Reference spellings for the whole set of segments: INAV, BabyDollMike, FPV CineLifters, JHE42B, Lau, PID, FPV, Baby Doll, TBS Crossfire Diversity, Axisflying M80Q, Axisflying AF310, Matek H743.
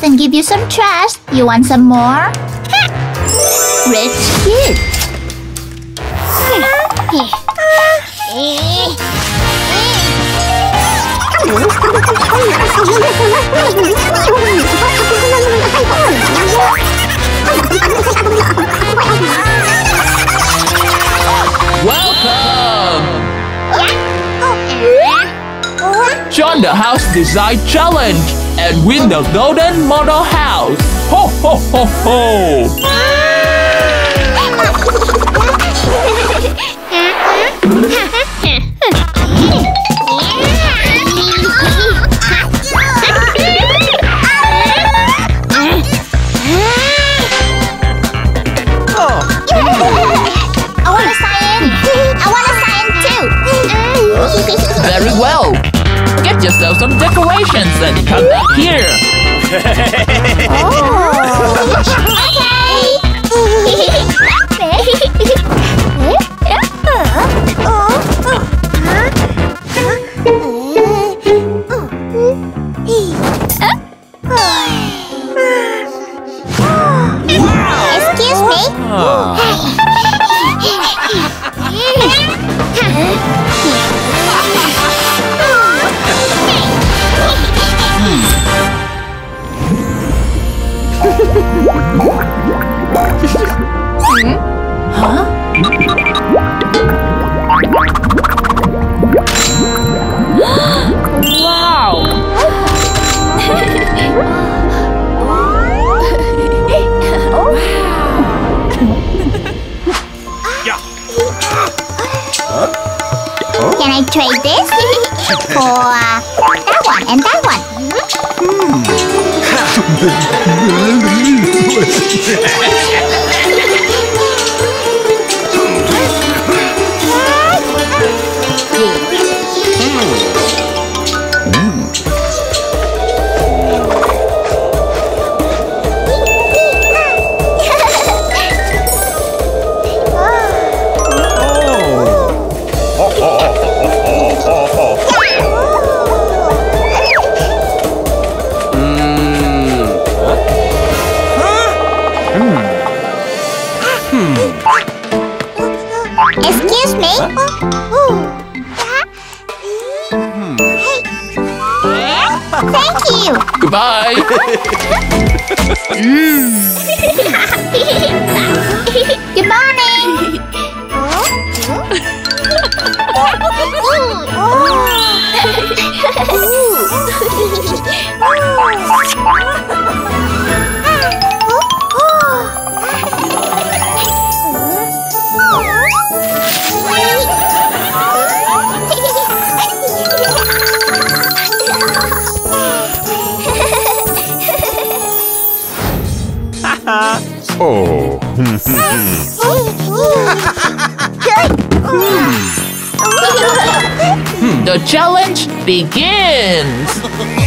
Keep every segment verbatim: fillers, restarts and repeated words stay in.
fast and give you some trash. You want some more? Rich kid. Welcome! Join the house design challenge and win the golden model house. Ho ho ho ho! Very well. Get yourself some decorations and come back here. Oh. Excuse me. Huh? Wow! Can I trade this for uh, that one and that one? Hmm. Excuse me? Huh? Thank you! Goodbye! Good morning! Oh. hmm. The challenge begins. Hey!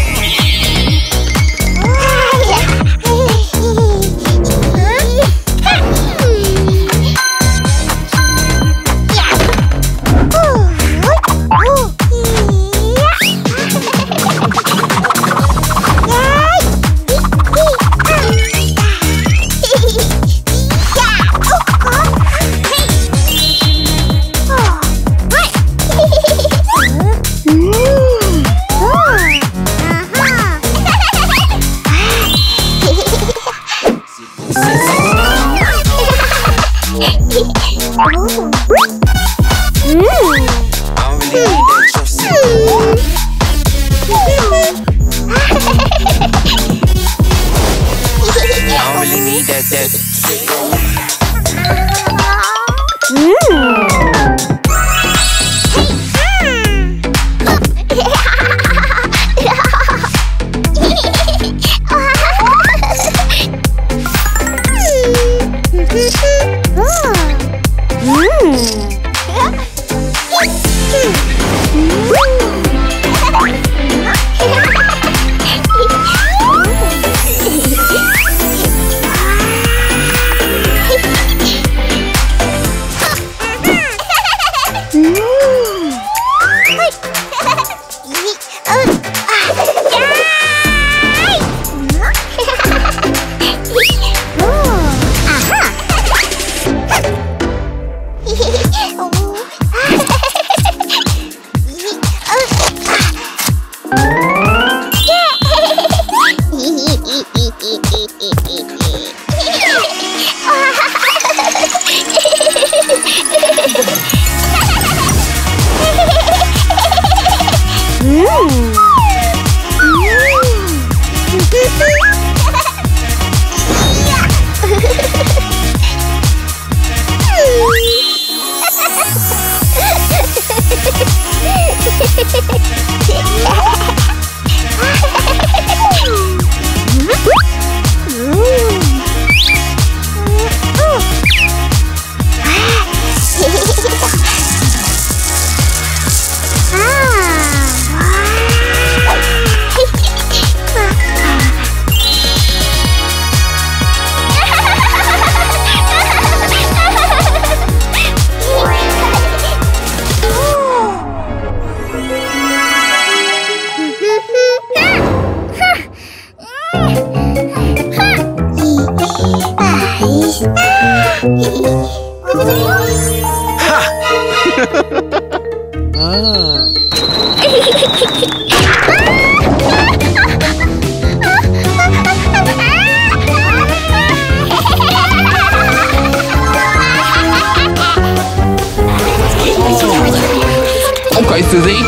Okay, Susie.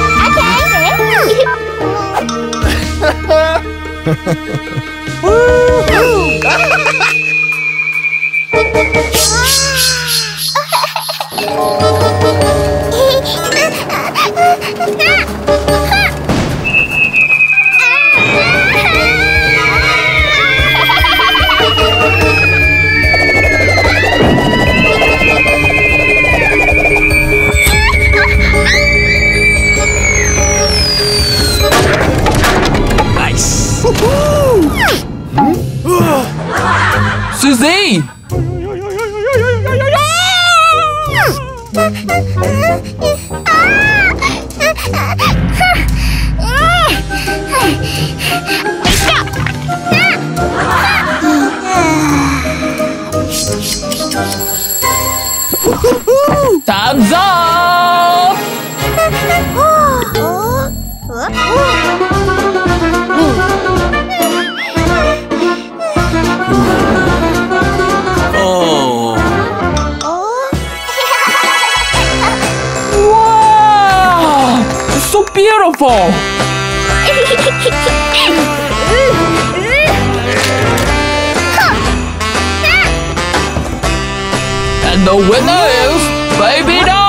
Okay. Susie! Time's up! Beautiful! And the winner is Baby Doll!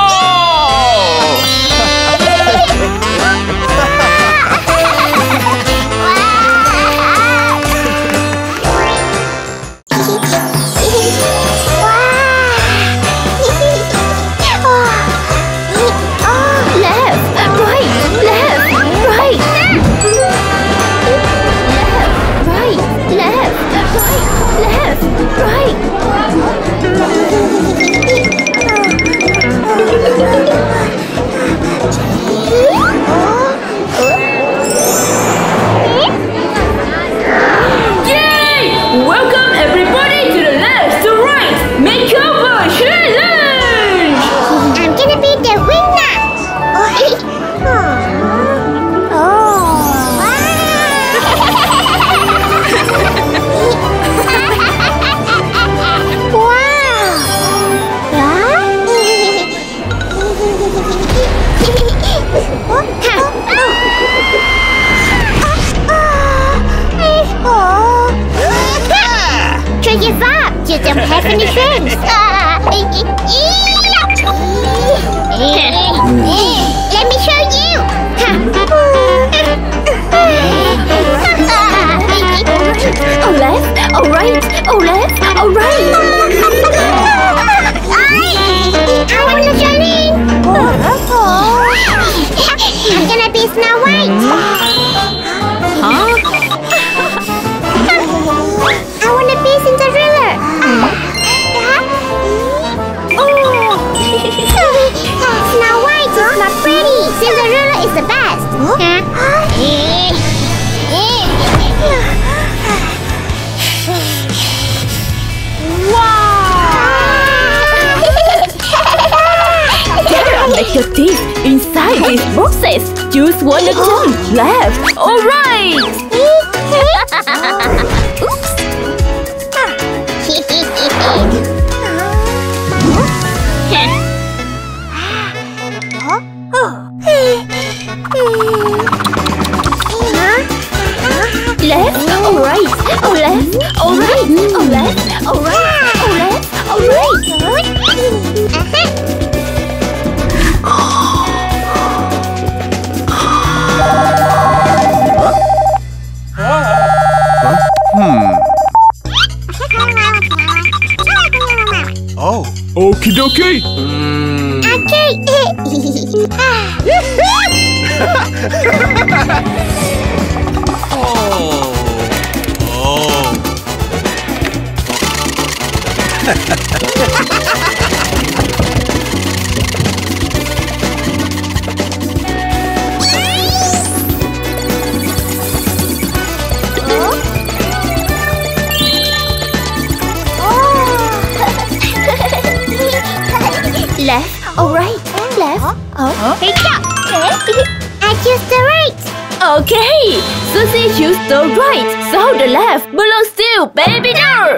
Oh, Left or right? Left or right? I choose the right. Okay, Susie choose the right, so the left belongs to Baby Doll.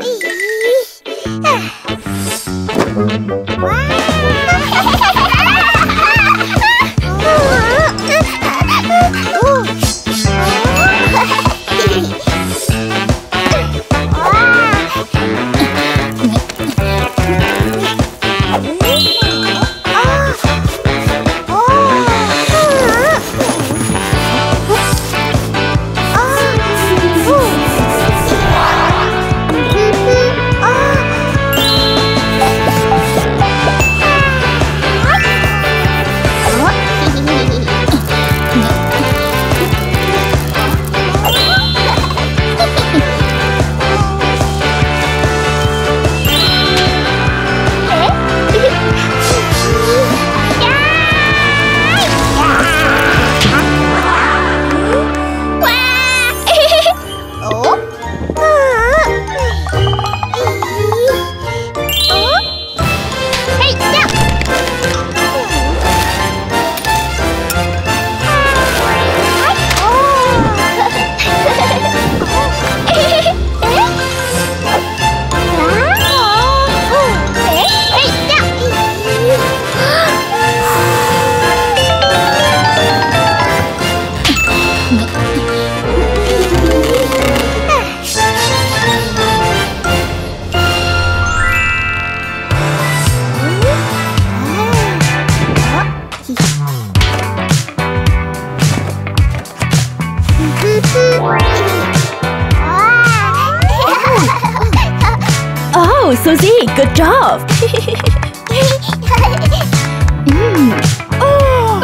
Oh, Susie, good job! mm. Oh.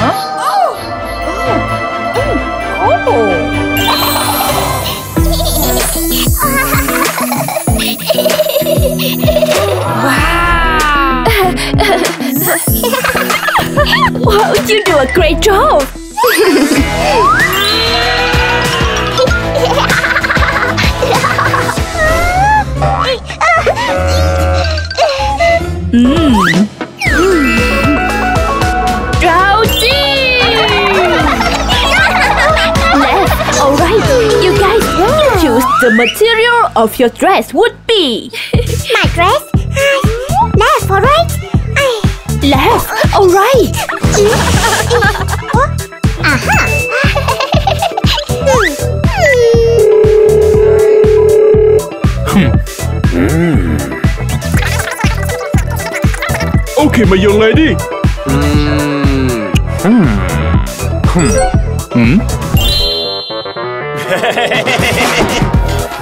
Oh. Oh. Wow, you do a great job! Mmm! Left or right? You guys can choose the material of your dress would be. My dress? Left or right? Left or right? Aha! Okay, my young lady. Mm. Hmm. Hmm. Hmm.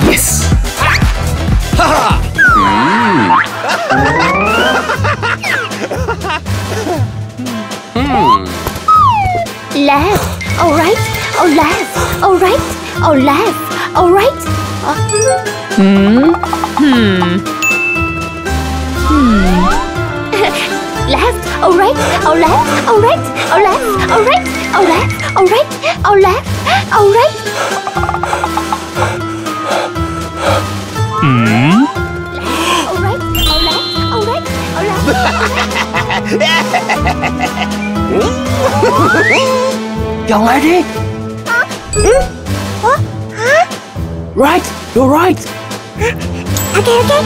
Yes. Ha ha. Left, all right, all left, all right, all left, all right. Hmm. Hmm. Hmm. Left, all right, all left, all right, all left, all right, all left, all right, all left, all right. Hmm. Left, all right, all left, all right, all left. Young lady? Huh? Mm? Huh? Huh? Right, you're right. Okay, okay.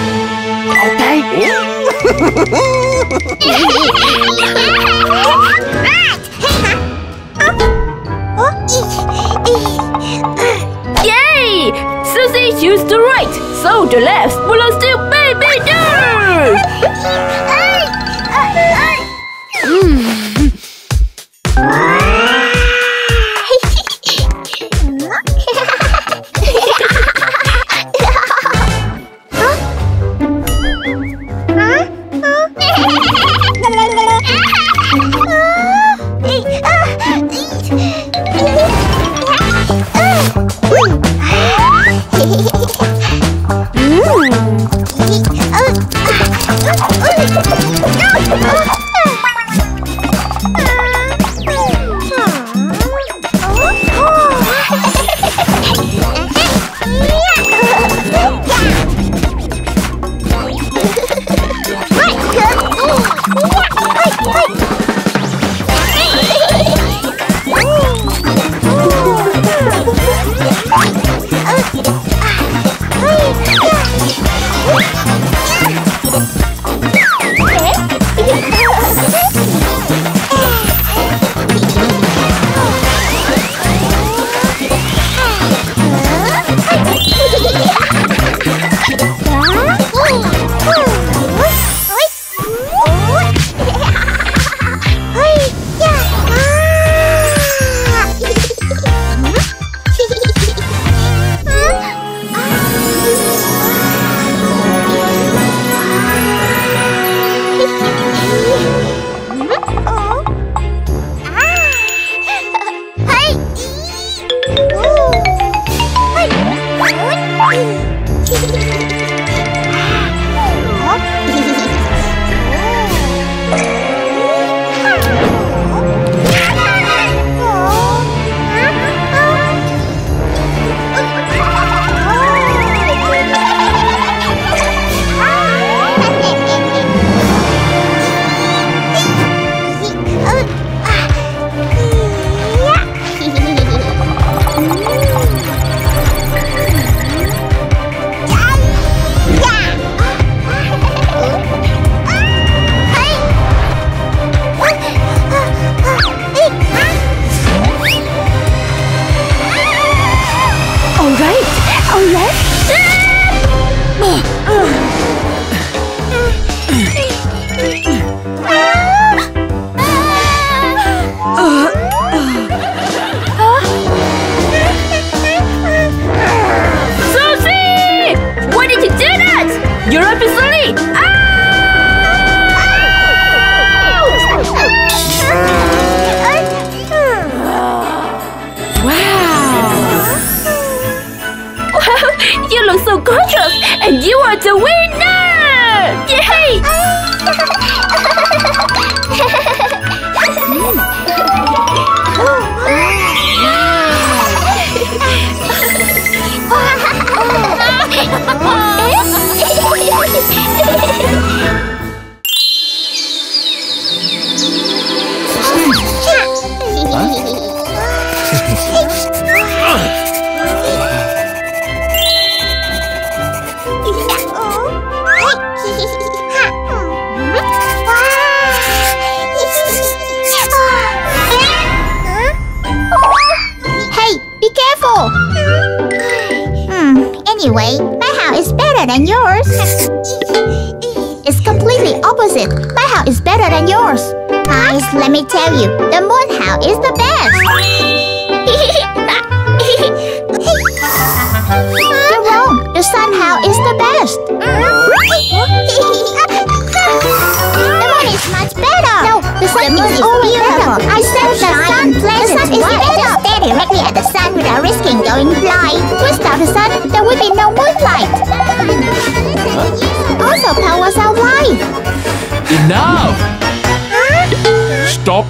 Okay. Right. Yay! Susie used the right, so the left belongs to Baby Doll. Mm.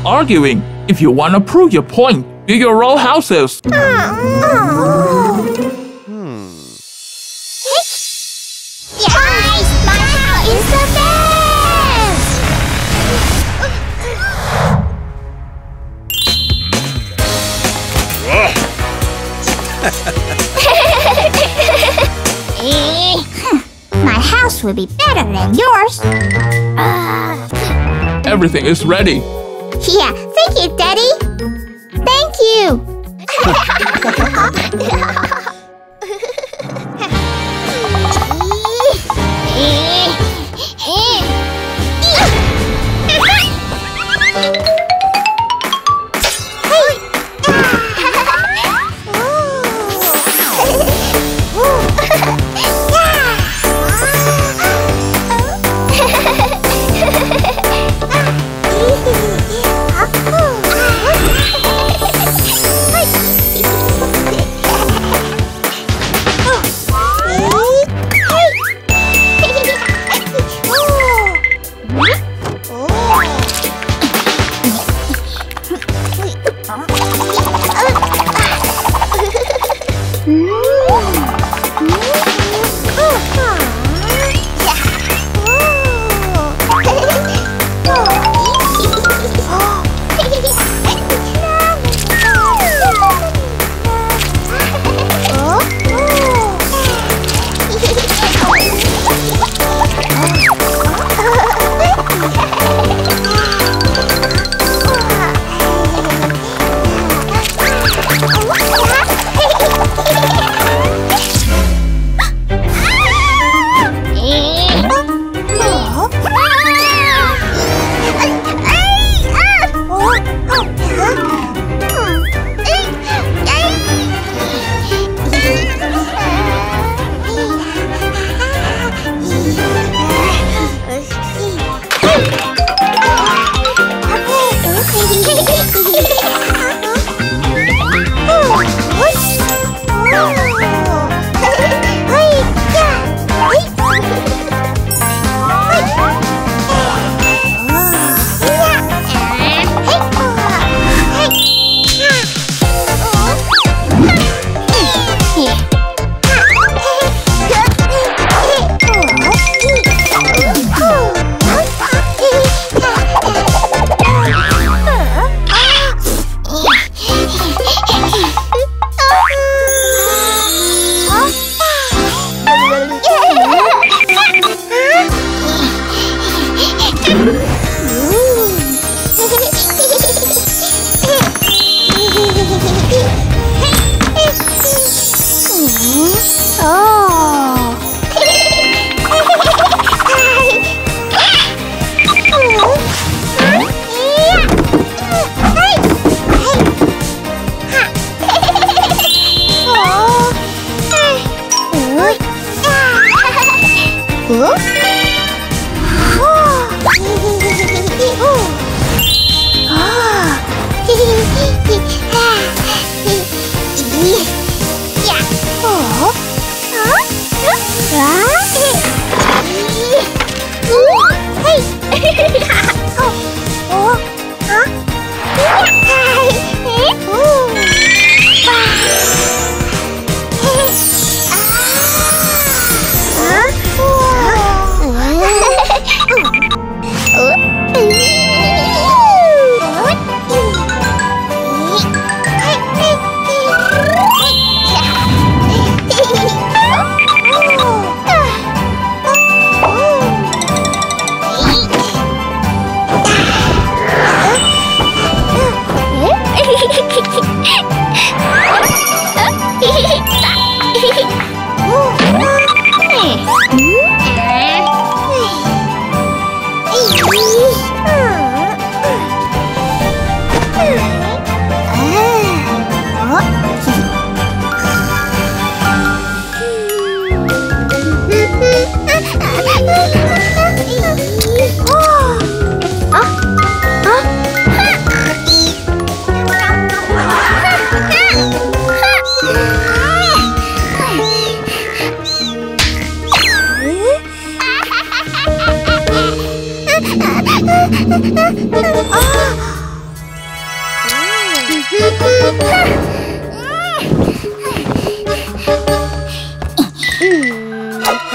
Arguing. If you want to prove your point, do your roll houses. Uh, oh. hmm. yeah. Guys, my house is the best. My house will be better than yours. Uh. Everything is ready. Yeah, thank you, Daddy. Thank you.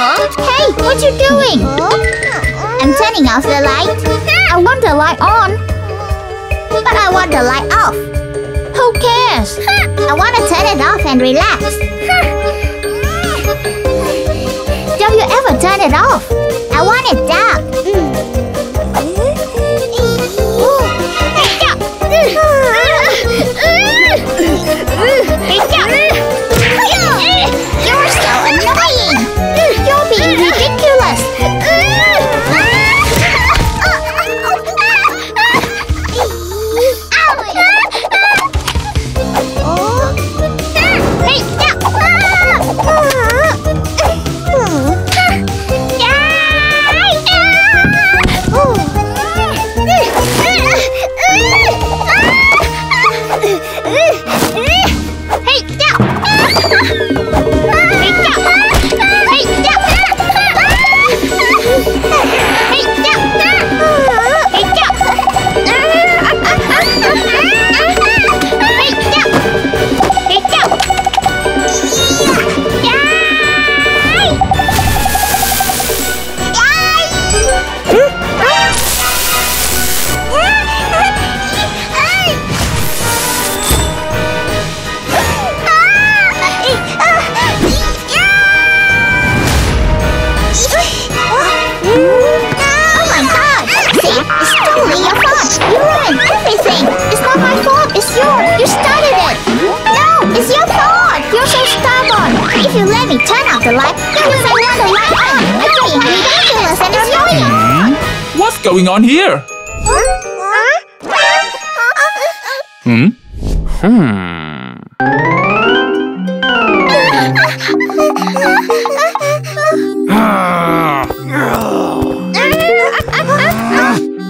Hey, what you doing? I'm turning off the light. I want the light on. But I want the light off. Who cares? I want to turn it off and relax. Don't you ever turn it off. I want it dark. You're so annoying. You're being ridiculous. What's going on here? Hmm? Hmm.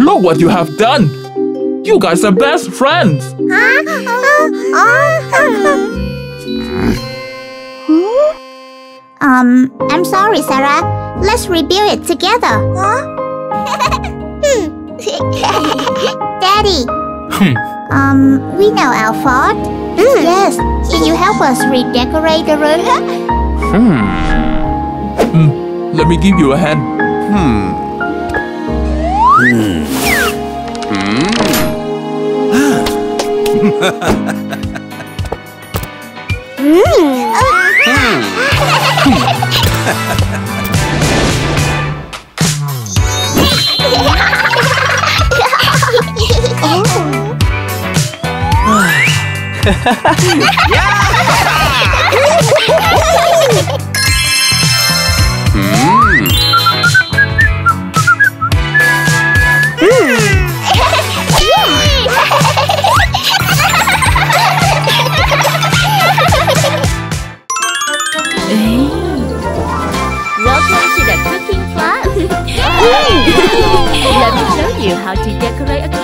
Look what you have done! You guys are best friends! Um, I'm sorry, Sarah. Let's rebuild it together. Daddy, hmm. um, we know our fault. Mm. Yes, can you help us redecorate the room? Hmm. Mm. Let me give you a hand. Hmm. Mm. mm. Hmm. Welcome to the cooking class. Let me show you how to decorate a cake.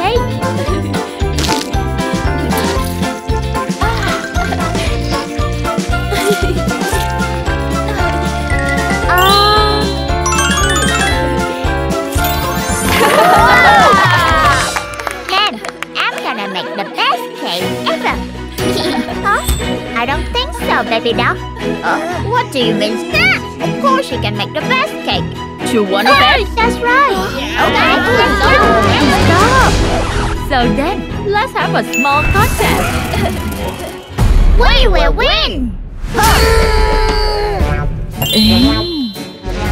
I don't think so, Baby Doll. Uh, what do you mean, that? Of course she can make the best cake. You want a bake? That's right. Yeah. Okay, let's go. Let's go. So then, let's have a small contest. We will win.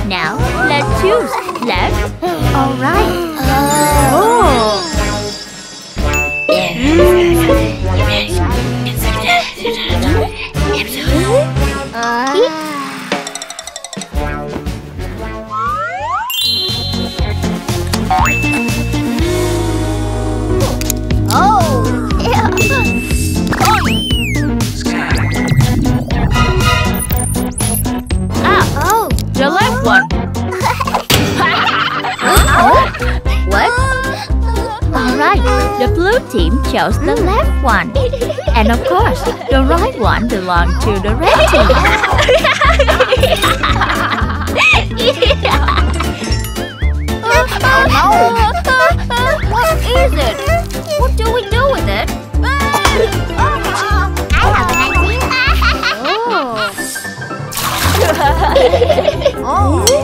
Now, let's choose left. All right. Oh. The blue team chose the left one. And of course, the right one belonged to the red team. Oh no! What is it? What do we do with it? I have an idea. Oh.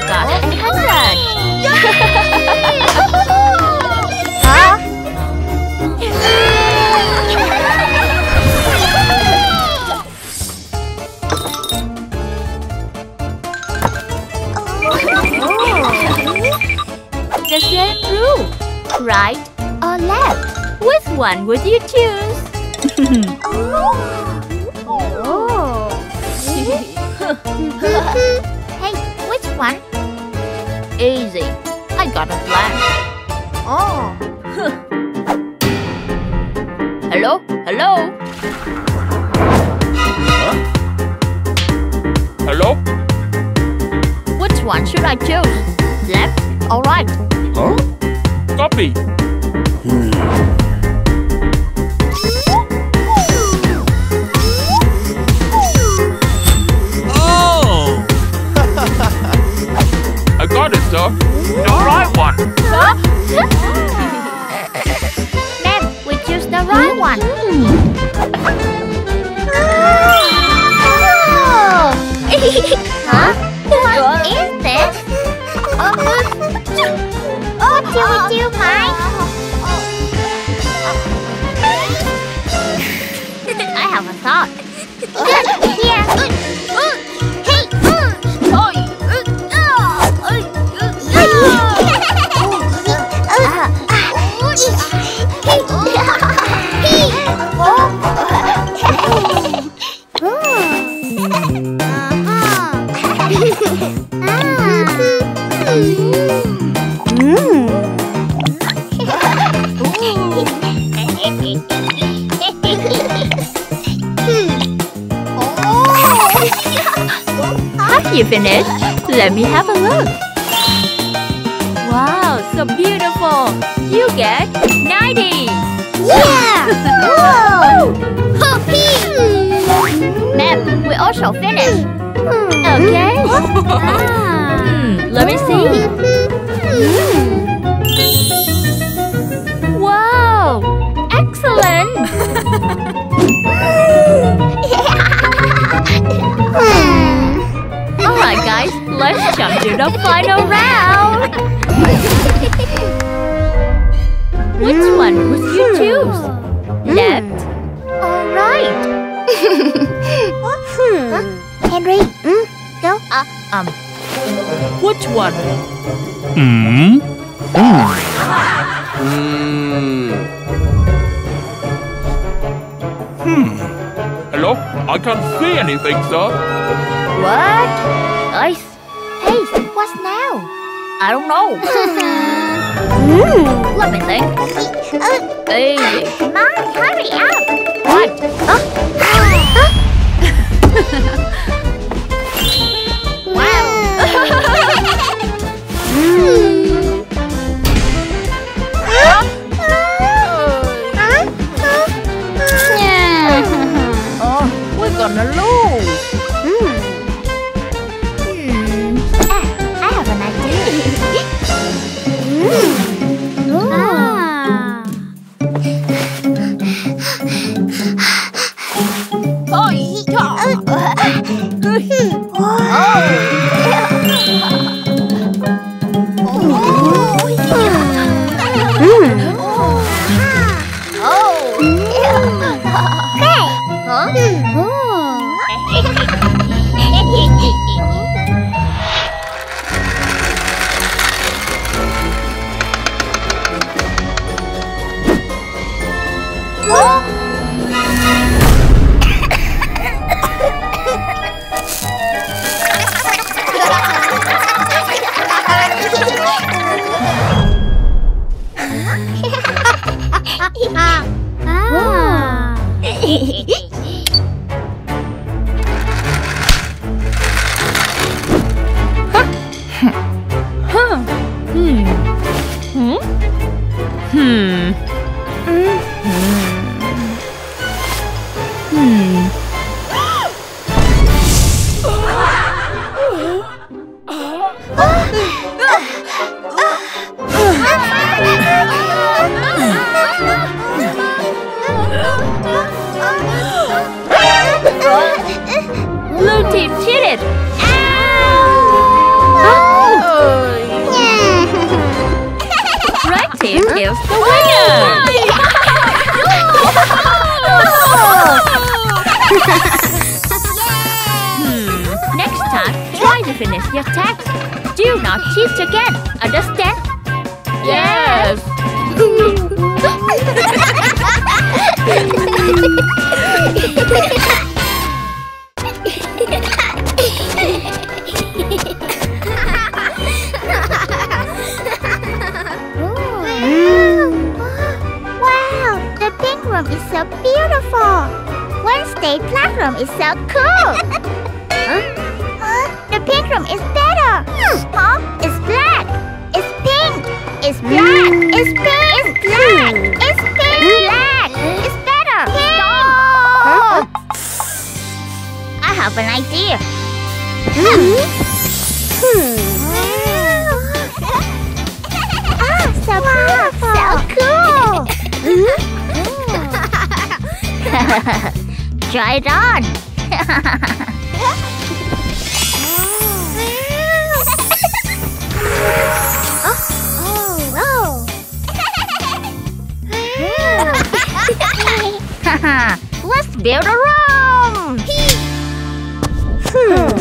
I got it. Look! Huh? Oh. The same rule. Right or left? Which one would you choose? Oh. Oh. One. Easy. I got a plan. Oh. Hello? Hello? Huh? Hello? Which one should I choose? Left or right? Huh? Copy. Hmm. The right one! Huh? Ma'am, we choose the right one! Oh. Huh? What is this? Oh, what do we do, Mike? I have a thought! Good idea! Have you finished? Let me have a look. Wow, so beautiful. You get ninety. Yeah. Ma'am, we also finished. Okay. Hmm, let me see. Wow, excellent. Alright guys, let's jump to the final round! Which one would you choose? Left or right? Huh? Henry, mm? Go? Uh, um, which one? Mm. Mm. Mm. Hmm. Hello? I can't see anything, sir. What? Hey, hey, what's now? I don't know. mm. Let me think. Uh, hey. Mom, hurry up. What? Huh? Huh? Wow. mm. Huh? Huh? Huh? Yeah. Oh, we're gonna lose. Blue team cheated! Ow! Oh! is the winner! hmm. Next time, try to finish your task. Do not cheat again. Understand? Yes! Is so beautiful. Wednesday platform is so cool. Huh? Huh? The pink room is better. Huh? It's black. It's pink. It's black. It's pink. It's black. It's pink. Black. It's better. Pink. Huh? I have an idea. Hmm. Hmm. Oh, so beautiful. So cool. Mm-hmm. Try it on! Oh! Oh! Let's build a room! Hmm.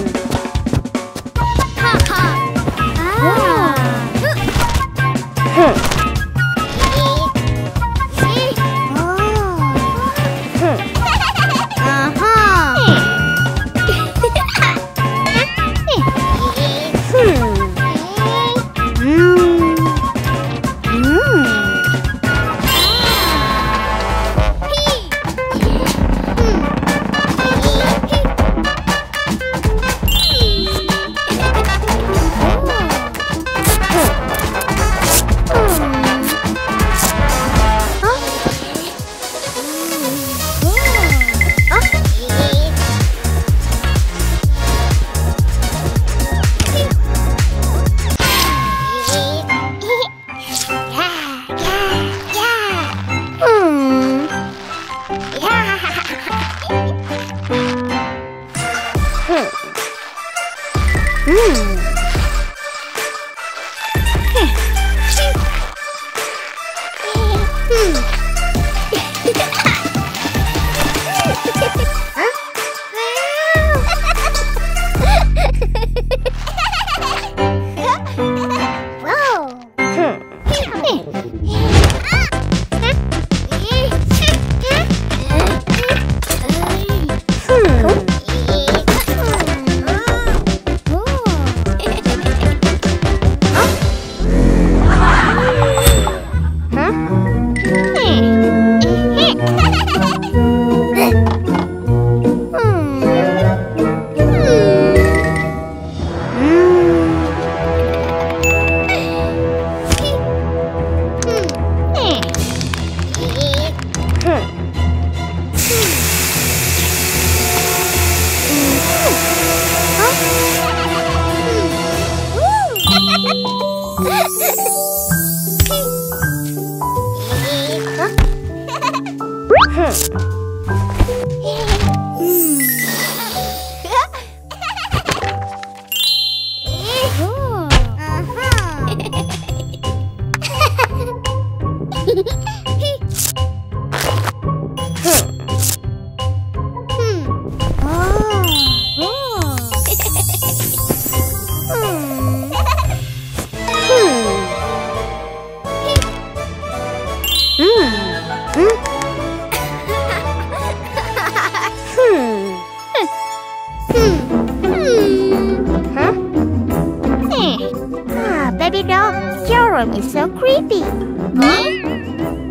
Baby doll, your room is so creepy. Huh?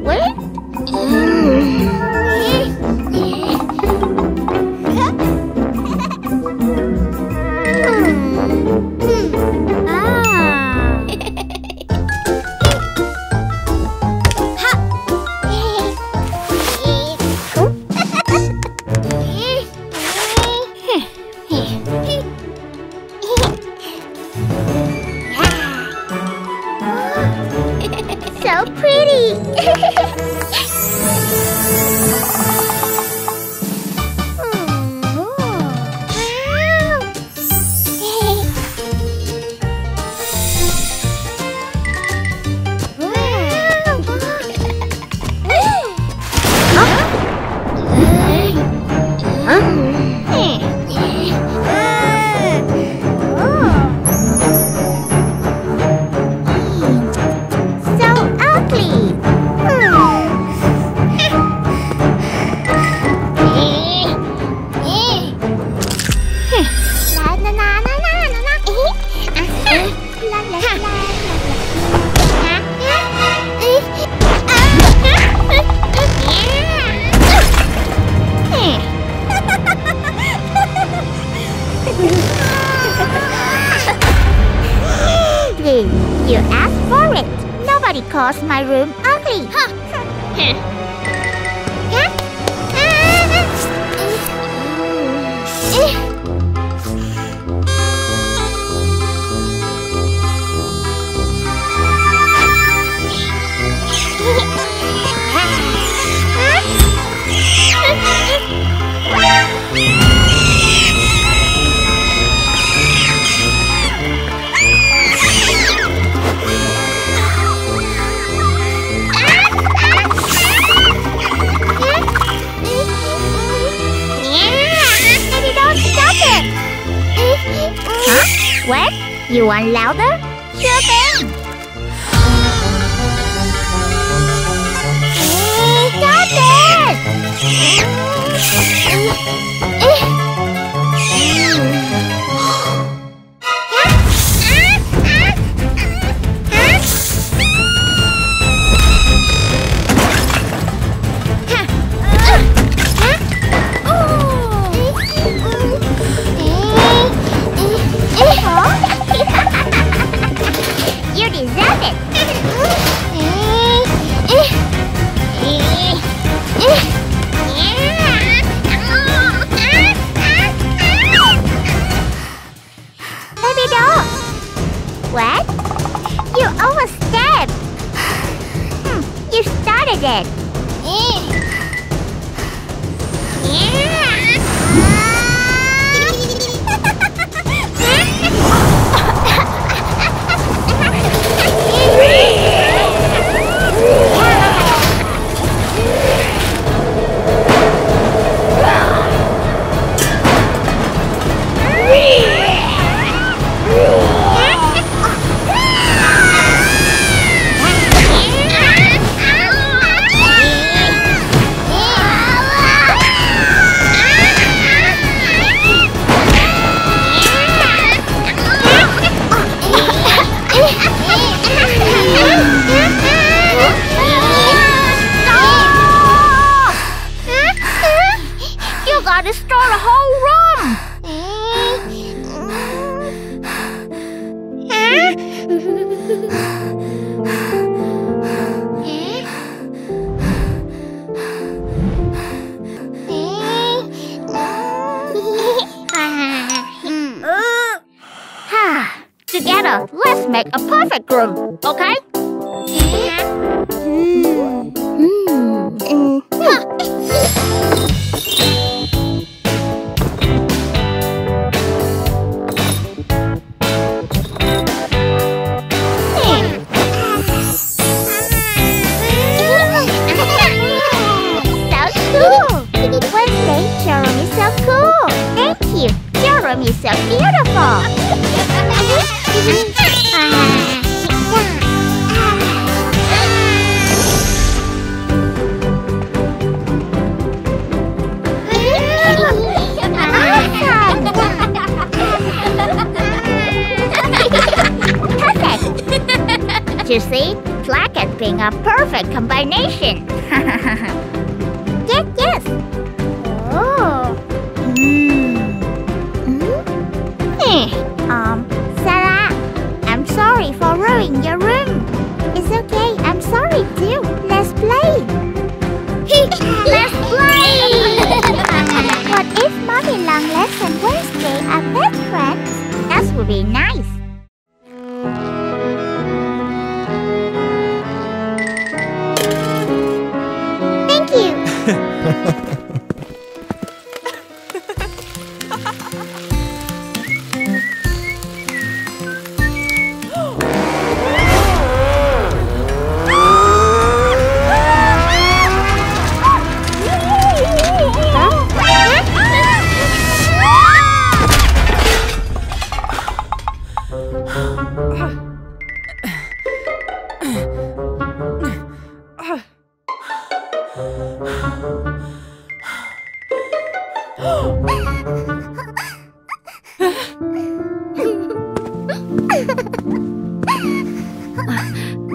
Where was my room ugly. What? You want louder? Sure thing! Stop it! What? You overstepped! Hmm, you started it! Together, let's make a perfect room, okay? Mm. Mm. Mm. So cool! What made Jeremy so cool? Thank you! Jeremy is so beautiful! Perfect! You see, black and pink are perfect combination. Yes, yes. Oh. Mm. Mm. Um. Sorry for ruining your room. It's okay, I'm sorry too. Let's play. Let's play! What if Mommy Long Legs and Wednesday are best friends? That would be nice. Thank you.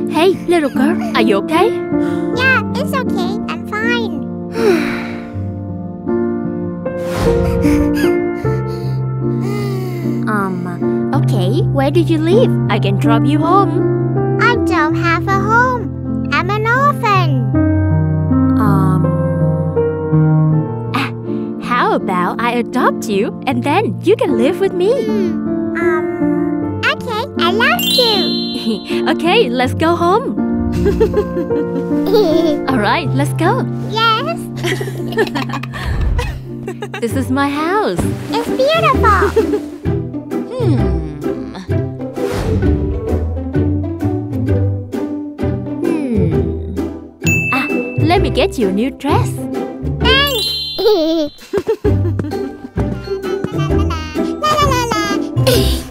Hey, little girl, are you okay? Yeah, it's okay. I'm fine. um, okay, where did you live? I can drop you home. I don't have a home. I'm an orphan. Um... Ah, how about I adopt you and then you can live with me? Mm, um... Okay, I love you. Okay, let's go home. Alright, let's go. Yes. This is my house. It's beautiful. Hmm. Let me get you a new dress. Thanks! Hey, you're out of my house! Thief!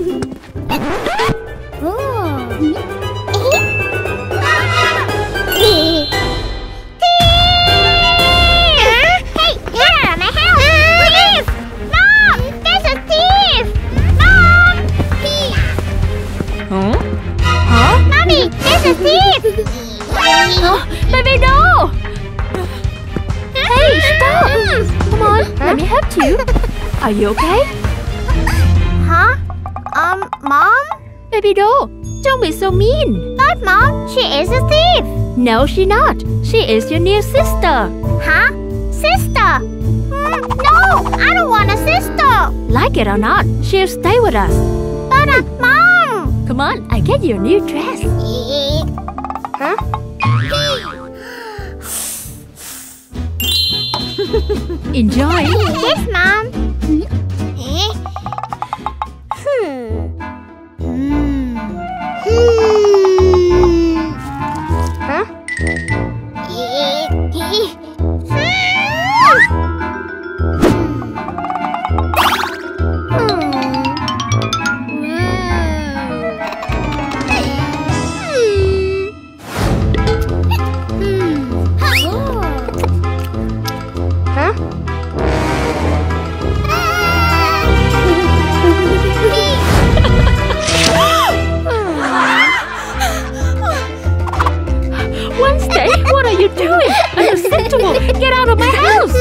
Mom! There's a thief! Mom! Thief! Huh? Huh? Mommy, there's a thief! Huh? Baby, no! Hey, stop! Come on, let me help you. Are you okay? Huh? Um, Mom? Baby doll, don't be so mean. But Mom, she is a thief. No, she not. She is your new sister. Huh? Sister? Mm, no, I don't want a sister. Like it or not, she'll stay with us. But uh, Mom! Come on, I get you a new dress. Huh? Enjoy! Yes, Mom! Hmm. Hmm. Huh? Get out of my house!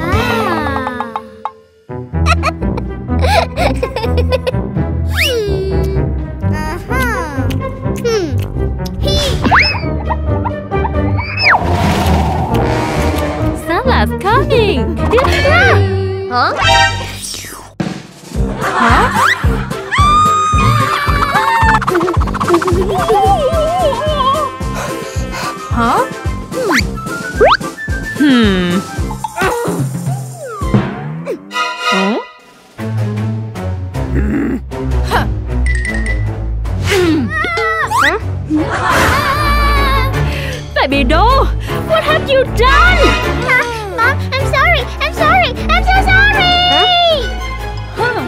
Ah. Uh-huh. Hmm. Sala's coming! Huh? Huh? Huh? Hmm. Huh? Hmm. Huh? Huh? Baby doll, what have you done? Mom, Mom, I'm sorry, I'm sorry, I'm so sorry! Huh?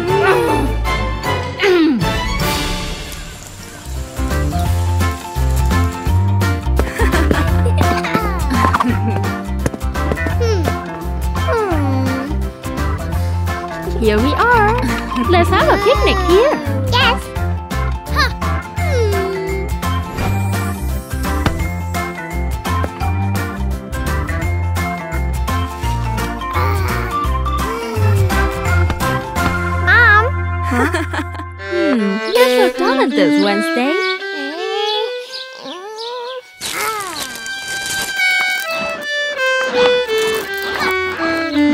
Here we are. Let's have a picnic here. Yes. Huh. Mom. Hmm. You're so talented, Wednesday.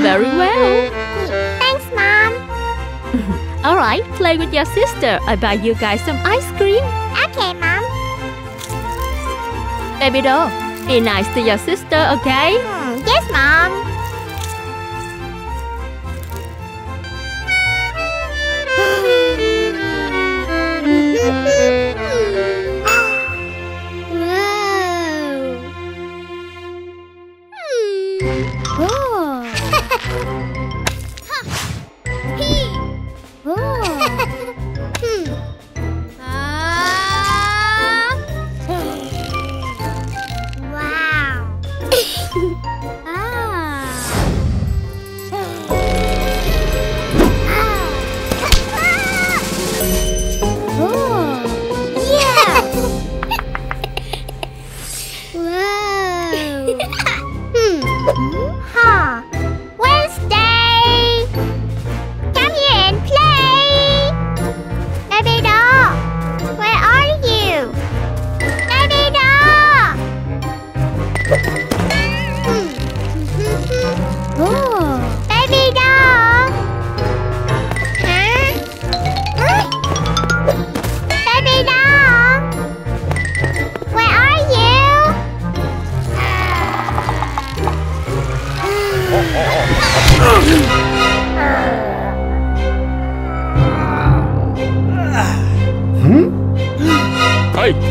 Very well. Alright, play with your sister. I buy you guys some ice cream. Okay, Mom. Baby doll, be nice to your sister, okay? Mm, yes, Mom.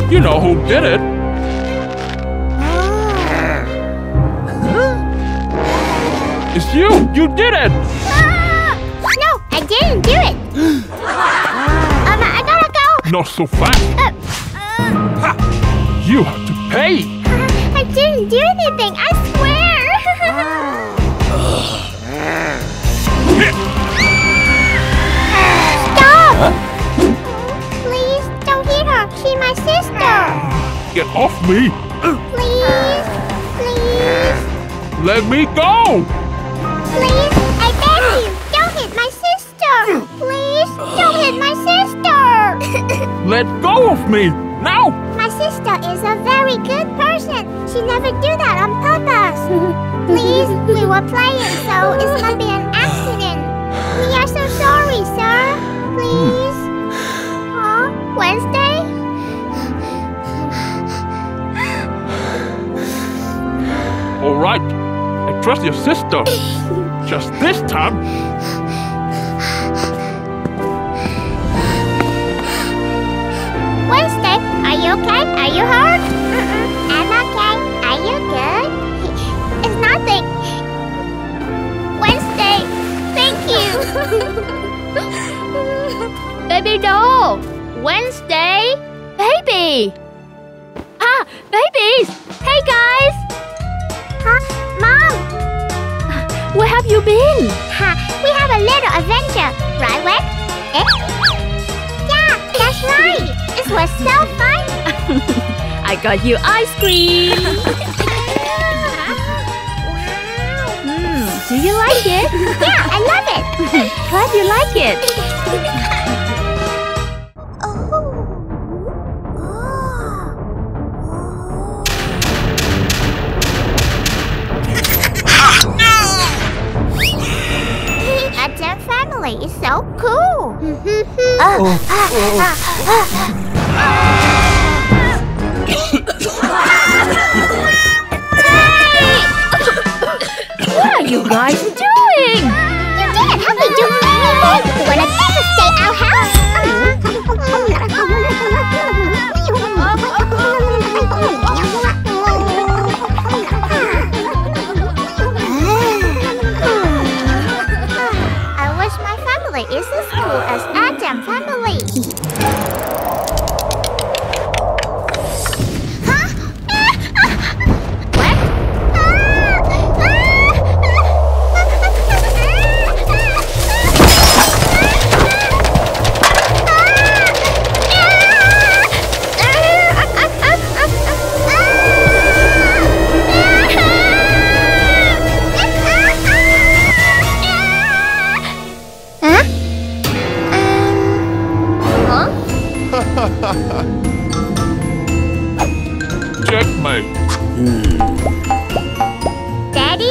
You know who did it. It's you! You did it! Ah! No, I didn't do it! um, I gotta go! Not so fast! Uh, uh... Ha! You have to pay! Uh, I didn't do anything, I swear! Stop! Huh? Please don't hit her, she's my sister! Get off me! Please, please! Let me go! Please, I beg you, don't hit my sister! Please, don't hit my sister! Let go of me, now! My sister is a very good person. She never do that on purpose. Please, we were playing, so it must be an accident. We are so sorry, sir. Please? Huh? Wednesday? All right, I trust your sister. Just this time. Wednesday, are you okay? Are you hurt? Mm-mm. I'm okay. Are you good? It's nothing. Wednesday, thank you. Baby doll. Wednesday, baby. Ah, babies. Hey guys. Huh? Mom. Where have you been? Ha, we have a little adventure, right, Wes? Eh? Yeah, that's right. It was so fun. I got you ice cream. Wow. Mm, do you like it? Yeah, I love it. Glad you like it. It's so cool. What are you guys doing? You didn't have to do anything. You want to devastate our house? Is as cool as Adam family. Huh? What? Checkmate. Daddy?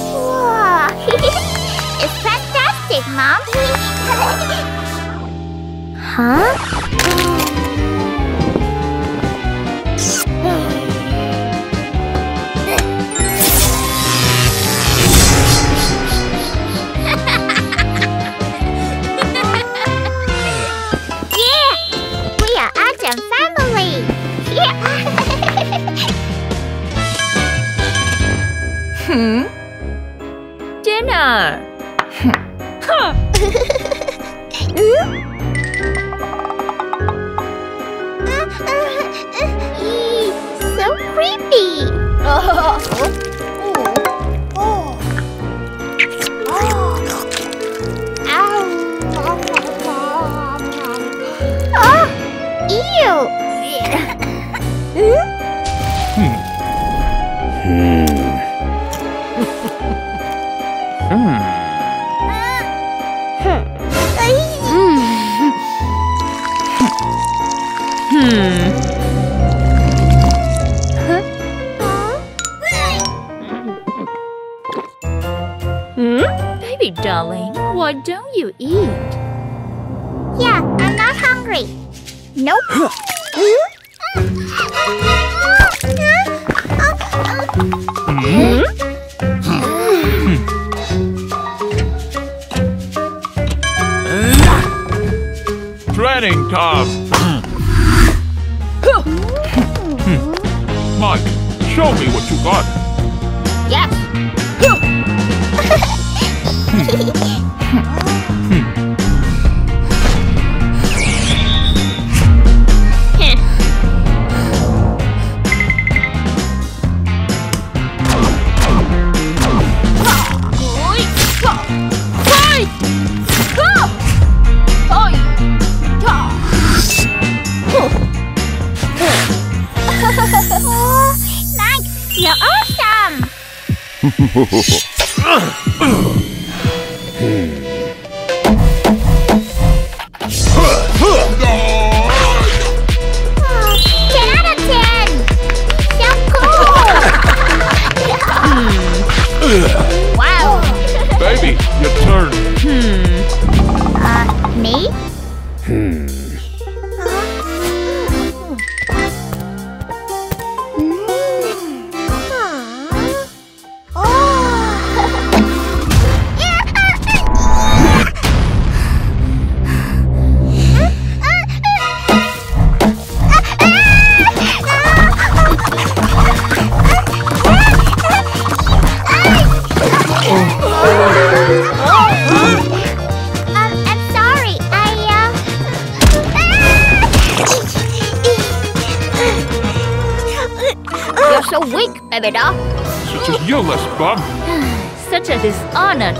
Whoa. Whoa. It's fantastic, Mom. Huh? Hmm? Dinner! Huh. Eee, so creepy! Oh. Oh. Oh. Oh. Oh. Ew! Hmm. Hmm. Darling, why don't you eat? Yeah, I'm not hungry. Nope. Hmm? getting tough. Mike, show me what you got. Yes.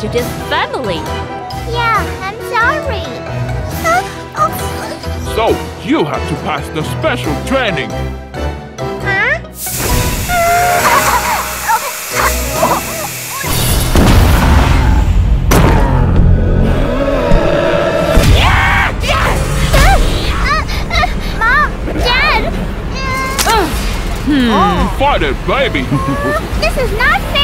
To this family. Yeah, I'm sorry. So, you have to pass the special training. Huh? Mom, Dad! Oh, fight it, baby! This is not fair!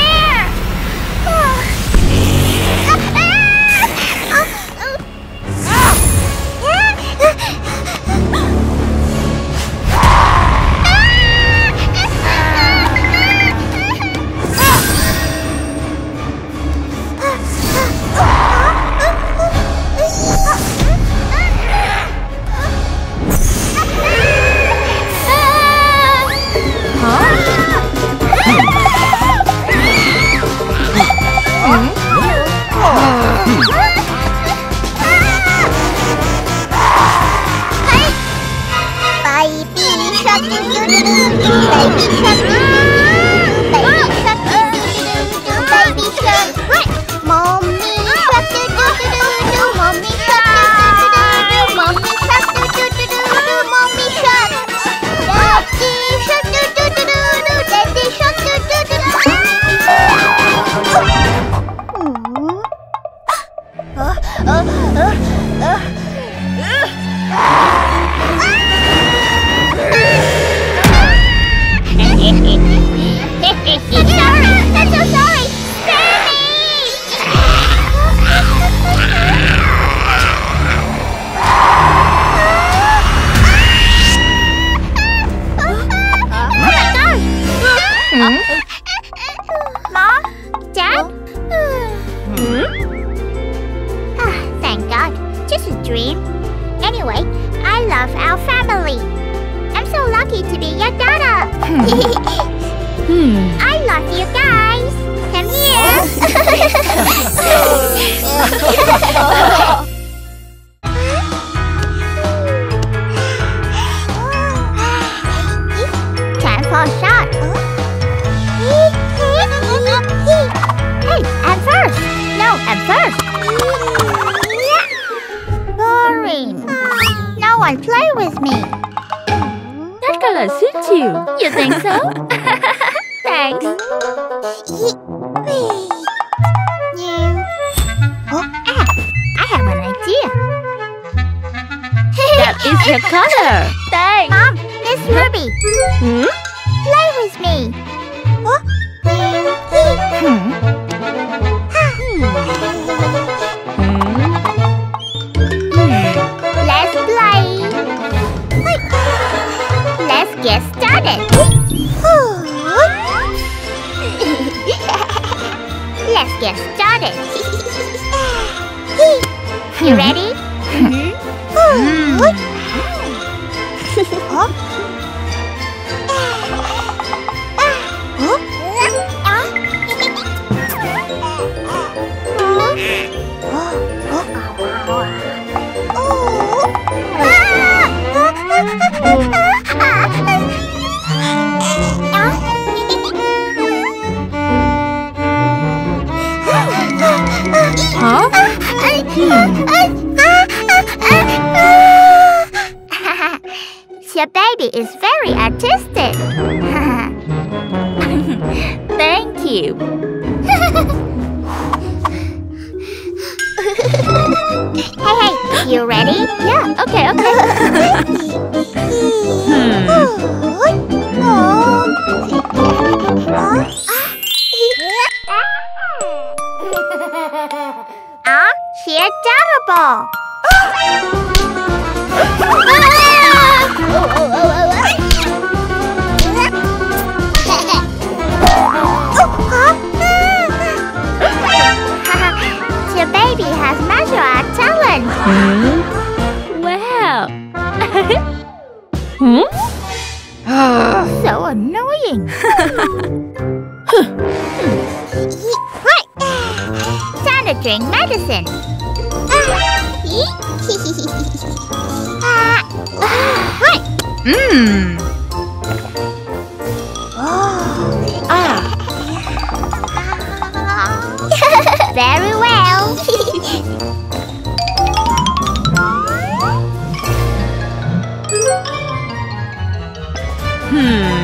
You ready? Mm-hmm. Good. Up. Huh? Your baby is very artistic. Thank you. Hey, hey, you ready? Yeah, okay, okay. hmm. Ah, she's adorable. Your baby has martial art talent. Hmm? Wow. hmm? Oh, so annoying. Right. Time to drink medicine. Right. Mmm. Oh. Ah. Very well. hmm.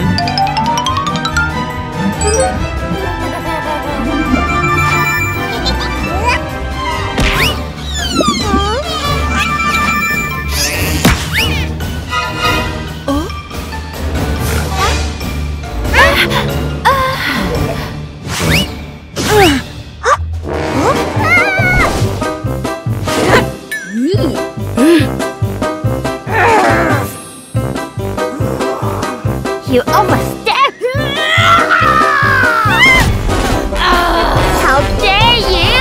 You almost dead! How dare you!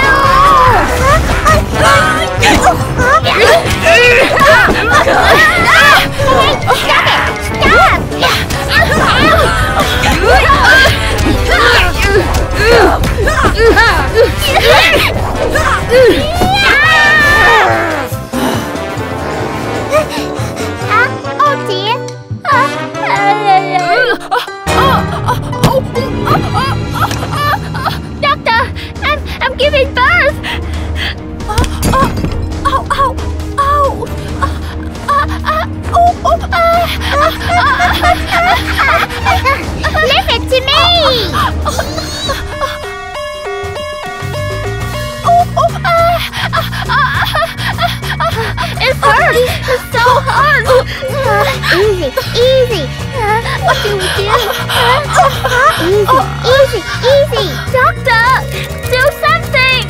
Stop it! Stop! Oh dear! Doctor, I'm I'm giving birth. Oh oh oh oh oh oh oh! Leave it to me. Oh oh ah! It hurts. It's so hard. Easy, easy. What do we do? Huh? Easy, easy, easy! Doctor! Do something!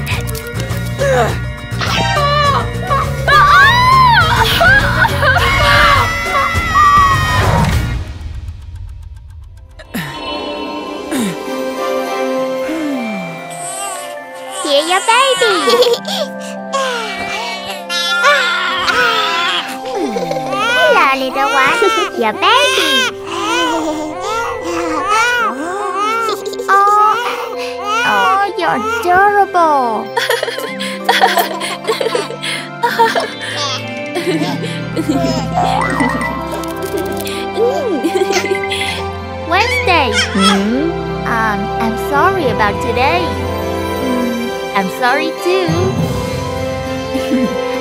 Here's your baby! Hello, little one! Your baby! You're adorable. Wednesday. Mm-hmm. Um, I'm sorry about today. I'm sorry too.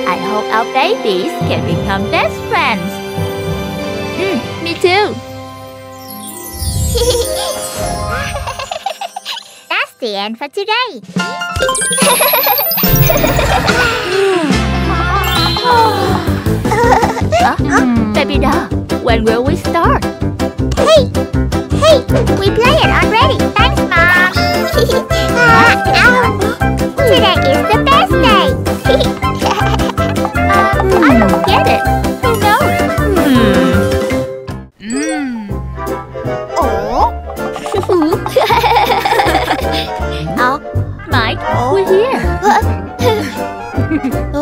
I hope our babies can become best friends. Mm, me too. The end for today. uh, um, Baby doll, when will we start? Hey, hey, we played it already. Thanks, Mom. uh, today is the best day. uh, mm. I don't get it. Oh no. Hmm. Mm. Oh. Oh, Mike, oh. We're here. Oh.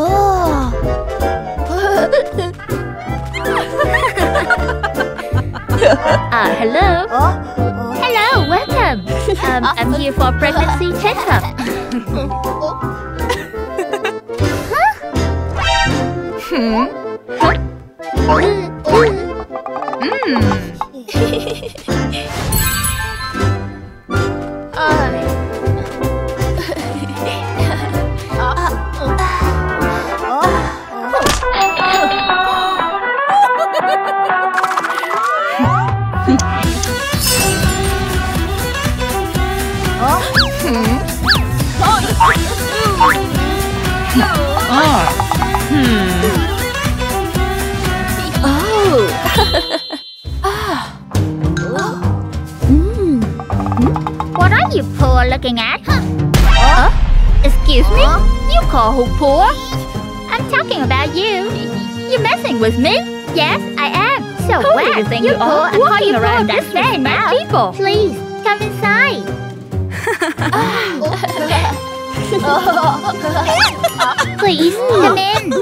Ah, uh, hello. Hello, welcome. Um, I'm here for pregnancy checkup. Hmm. Hmm. Uh. Poor looking at? Huh? Huh? Excuse me? You call who poor? I'm talking about you. You're messing with me? Yes, I am. So who what? Do you think you are? I'm calling around that stand now. People. Please, come inside. Please, come in.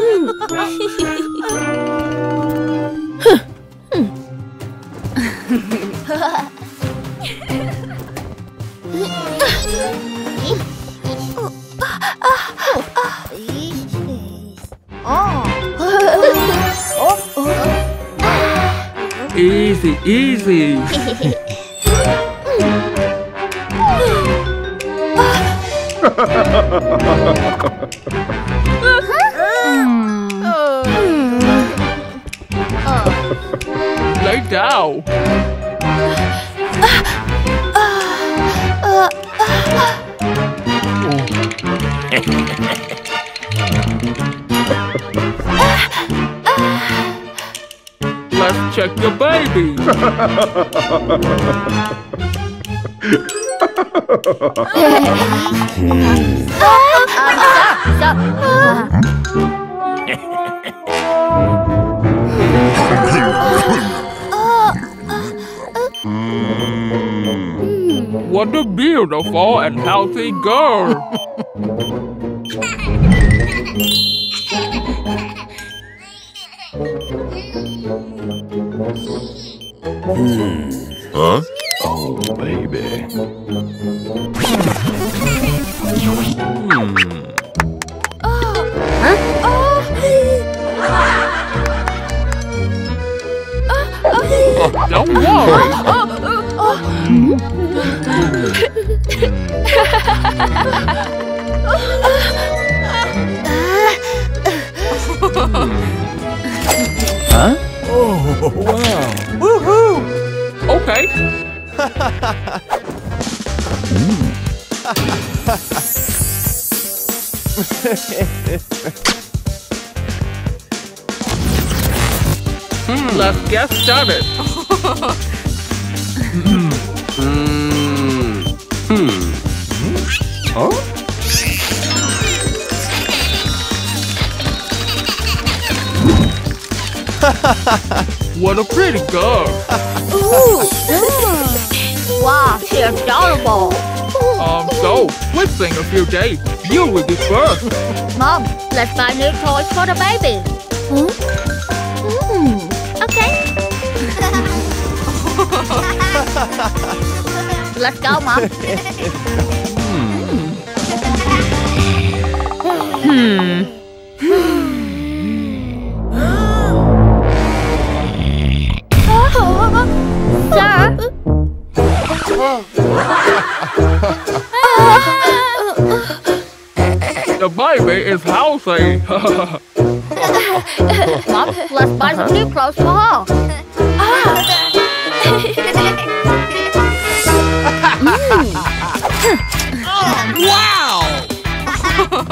Easy, easy. Lay down. Let's check the baby. What a beautiful and healthy girl. Hmm. Huh? Oh, baby. Hmm. Oh. Huh? Oh. Oh, don't worry. Oh, oh, oh. Huh? Oh, wow. Okay. Mm. Let's get started. Mm. Mm. Hmm. Oh? What a pretty girl! Ooh, yeah. Wow, she's adorable! Um, so, let's sing a few days. You will give birth! Mom, let's buy new toys for the baby! Hmm? Mm, okay! Let's go, Mom! Hmm... Hmm... The baby is healthy. Mom, let's buy some new clothes for her. Wow. Oh.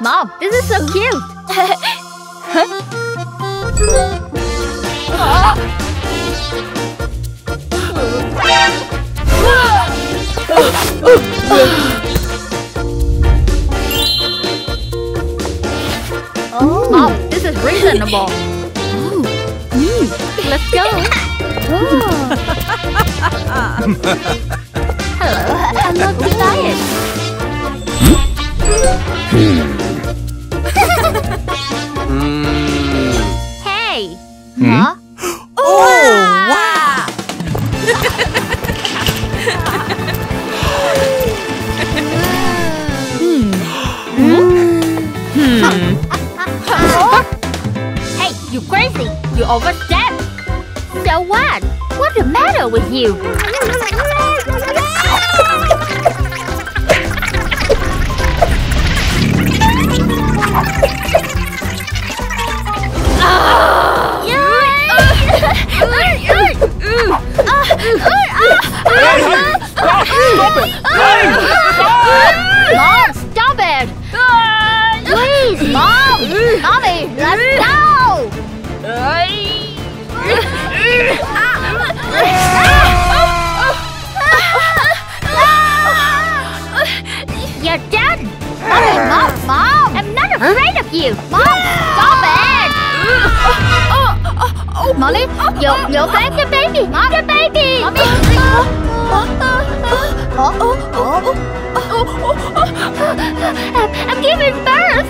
Mom, this is so cute! Oh. Mom, this is reasonable! Let's go. Oh. Hello. I love the diet. Hey. Hmm? Huh? Oh, wow. Hmm. Hmm. Hmm. Hey, you crazy. You overstepped. So what? What's the matter with you? Mom, stop it! Please, Mom! Mommy, let's go! You're done! Mommy, Mom, Mom! I'm not afraid of you! Mom, stop it! Mommy, you, you grab the baby! Mom, the baby! Mommy! I'm giving birth!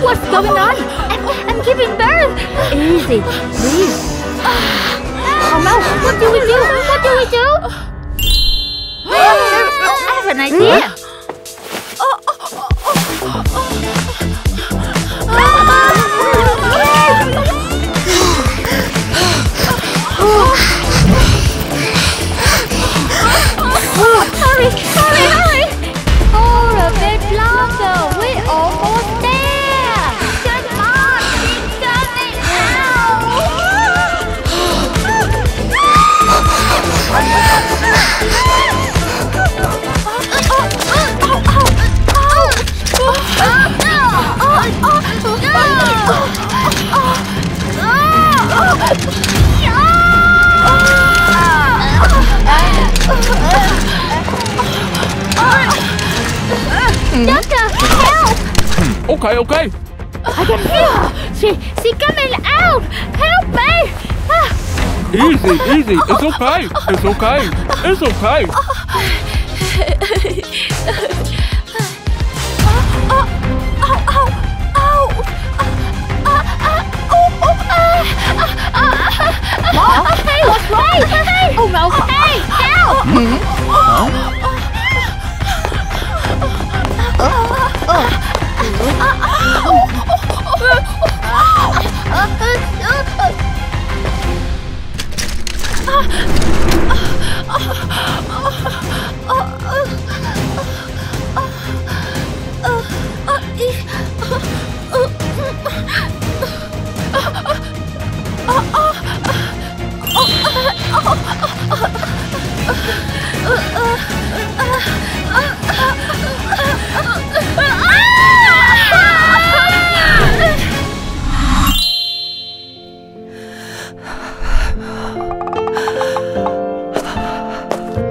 What's going on? I'm, I'm giving birth! Easy, please! Oh no, what do we do? What do we do? I have an idea. Hurry, hurry, hurry! All a bit longer. We're almost there. Come on, it's coming now. Doctor, help! Okay, okay. I can feel she she coming out. Help me! Easy, easy. It's okay. It's okay. It's okay. Mom, hey, what's wrong? Hey, oh no! Hey, help! Hmm? Huh? Oh,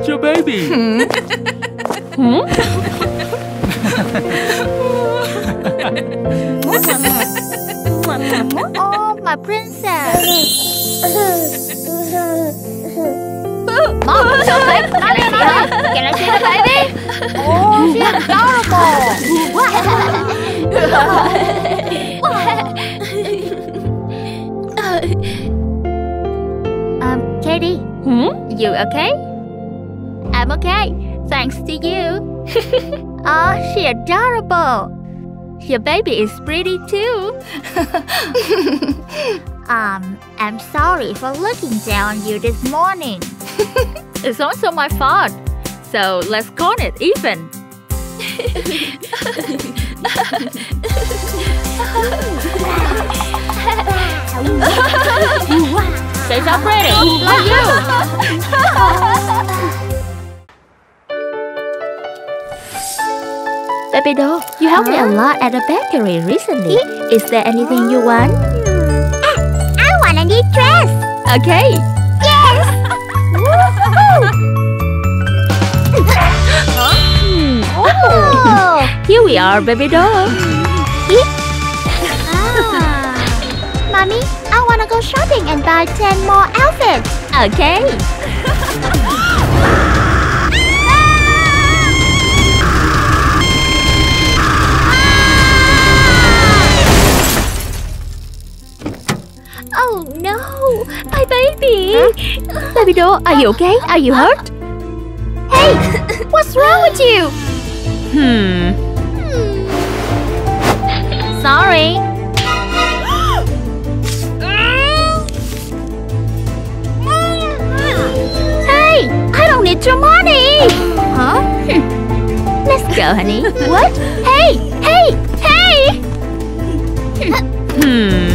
Your baby. Hmm? Hmm? Oh, my princess. Mom, so baby, can I see the baby? Oh, she's adorable. um, Katie, hmm? You okay? I'm okay, thanks to you. Oh, she's adorable. Your baby is pretty too. um, I'm sorry for looking down on you this morning. It's also my fault, so let's call it even. She's so pretty, like you. Baby doll, you helped me a lot at the bakery recently. Is there anything you want? Ah, I want a new dress. Okay. Yes. Huh? Oh. Here we are, baby doll. Ah, Mommy, I wanna go shopping and buy ten more outfits. Okay. Oh no, my baby. Huh? Baby doll, are you okay? Are you hurt? Hey, what's wrong with you? Hmm. hmm. Sorry. It's your money! Huh? Let's go, honey. What? Hey! Hey! Hey! Hmm.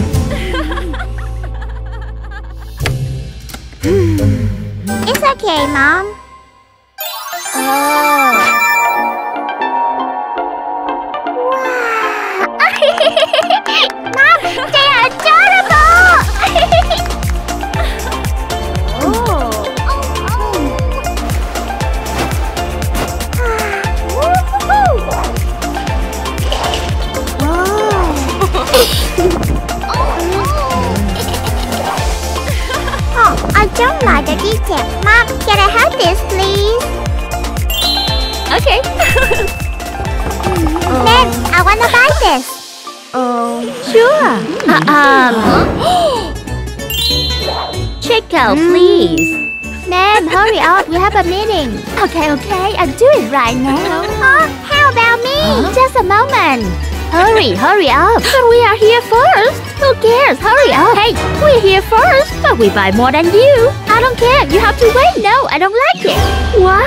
It's okay, Mom. Oh. Wow. Mom, they are adorable! Don't like the detail. Mom, can I have this, please? Okay. mm-hmm. Then, I wanna buy this. Oh. Sure. Mm-hmm. uh, um. Check out, mm. please. Ma'am, hurry up. We have a meeting. Okay, okay. I'll do it right now. Oh, how about me? Huh? Just a moment. Hurry, hurry up. But we are here first. Who cares? Hurry up. Hey, we're here first, but we buy more than you. I don't care. You have to wait. No, I don't like it. What?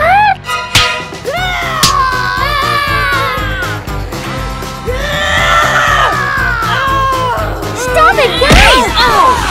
Stop it, guys! Huh? Huh?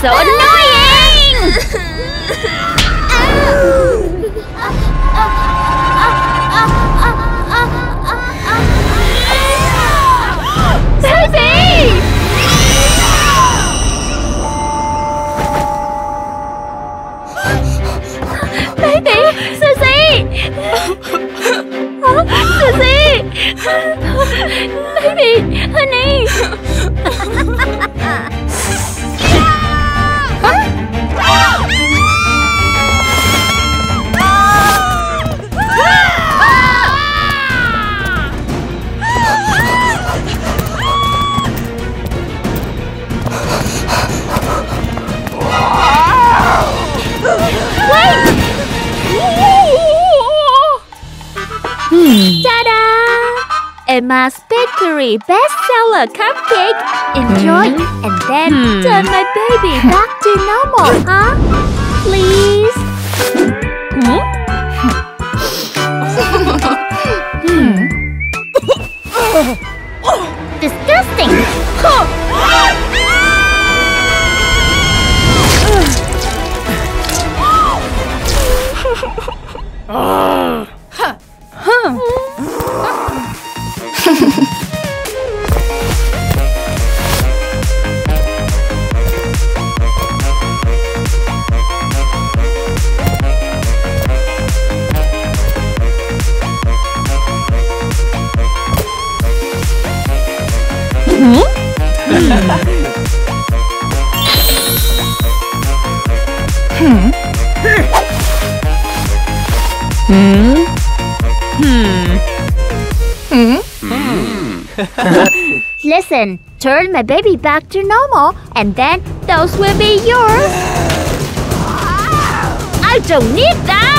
So annoying! Baby! Baby! Susie! Susie! Baby! Honey! Ta-da! Emma's Bakery bestseller cupcake. Enjoy mm-hmm. and then mm. turn my baby back to normal, huh? Please. Hmm? Disgusting. Oh. Huh. Hmm. Hmm. Hmm. Listen, turn my baby back to normal, and then those will be yours. I don't need them!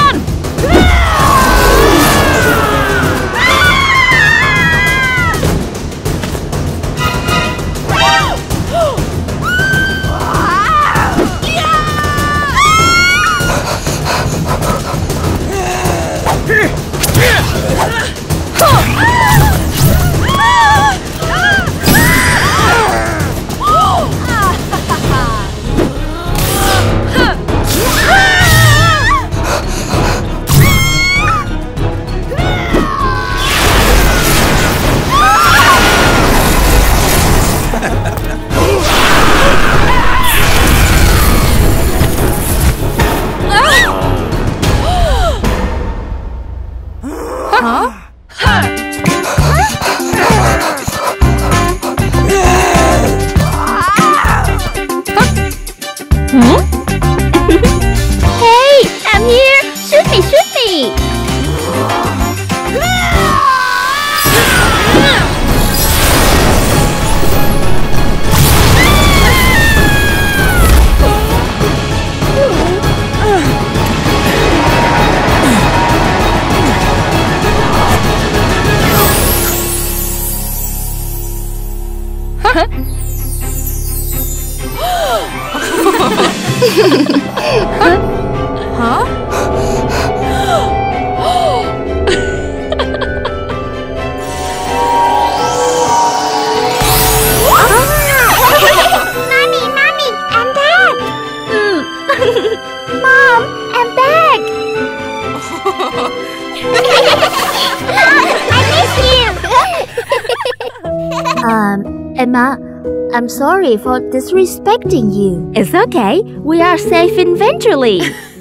I'm sorry for disrespecting you. It's okay. We are safe eventually.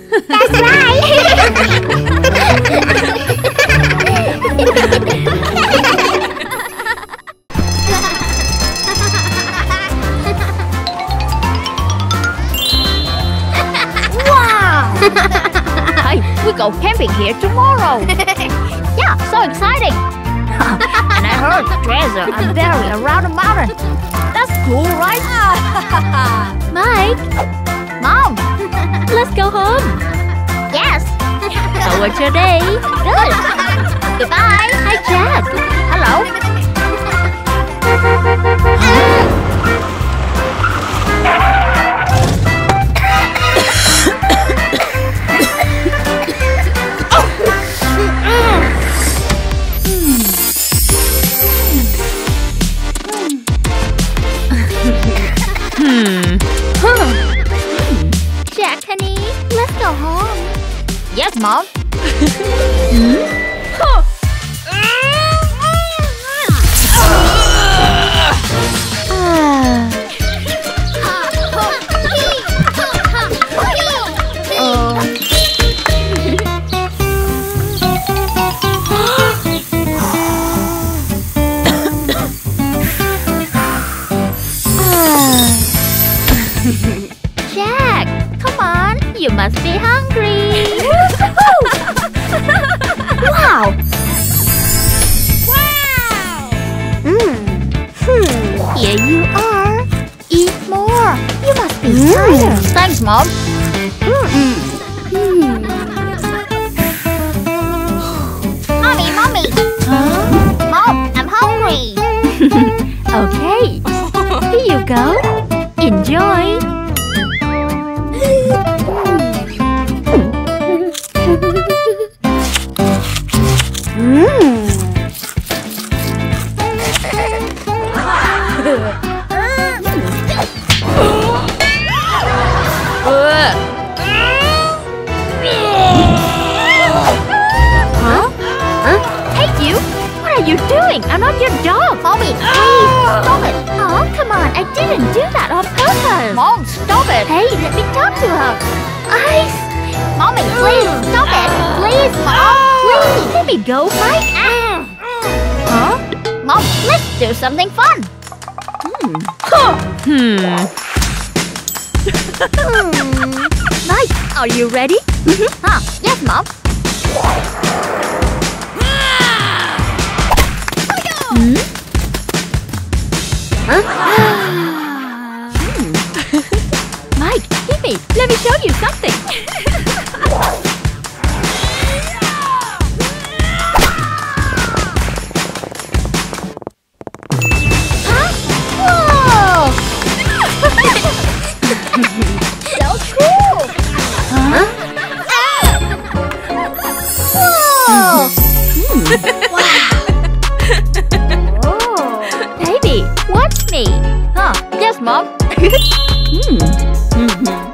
That's right. Wow! Hey, we go camping here tomorrow. Yeah, so exciting. And I heard treasure are buried around the mountain. Cool, right? Mike! Mom! Let's go home! Yes! How was your day? Good! Goodbye! Hi, Jack! Hello! Yes, Mom. Hmm? Huh. Jack, come on. You must be hungry. Wow! Wow! Mm. Hmm. Here you are. Eat more. You must be mm. tired. Thanks, Mom. Mm -mm. Mm. Mommy, Mommy. Huh? Mom, I'm hungry. Okay. Here you go. Enjoy. I'm not your dog! Mommy, please, stop it! Oh, come on, I didn't do that on purpose! Mom, stop it! Hey, let me talk to her! Ice! Mommy, please, stop it! Please, Mom, please! Let me go, Mike! Huh? Mom, let's do something fun! Hmm. Hmm. Mike, are you ready? Mm-hmm. Huh, yes, Mom! Hmm? Huh? hmm. Mike, give me. Let me show you something. Huh? Whoa! So cool. Huh? Wow! Oh. Baby, watch me! Huh? Yes, Mom! Hmm. Mm-hmm.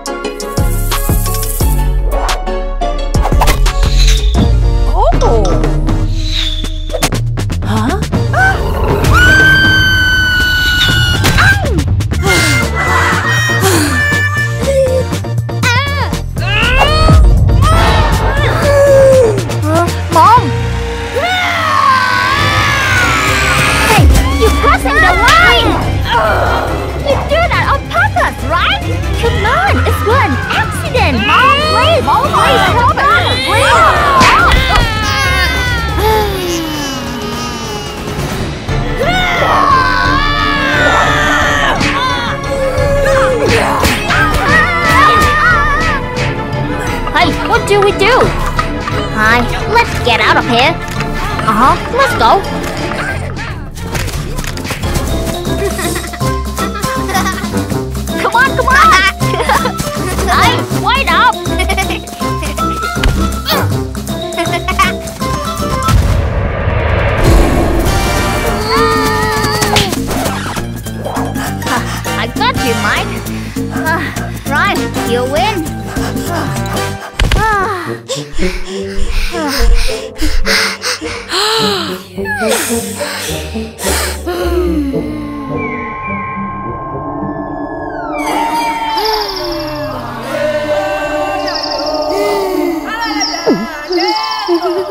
What do we do? Hi, let's get out of here. Uh-huh, let's go. Come on, come on! Hey, wait up! uh, I got you, Mike. Uh, right, you win.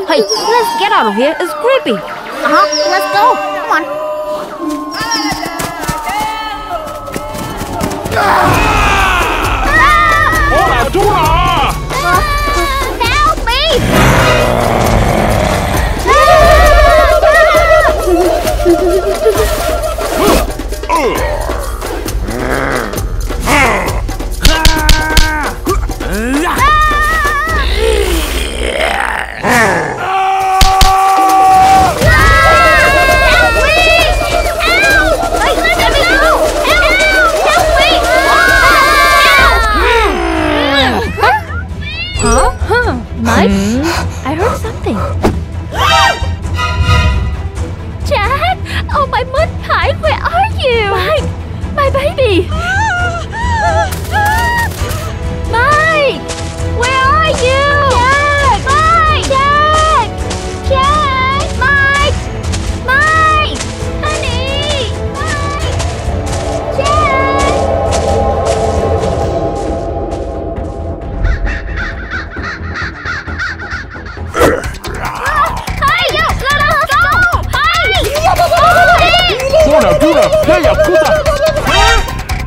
Hey, let's get out of here. It's creepy. Uh-huh. Let's go. Come on. I heard something. Chad! Oh, my mud pie, where are you? Mike! My baby! Mike! Where are you? Jack! Mike! Jack! Jack! Mike! Mike! Honey! Mike! Jack! Duna, Duna, Duna, puta! Duna,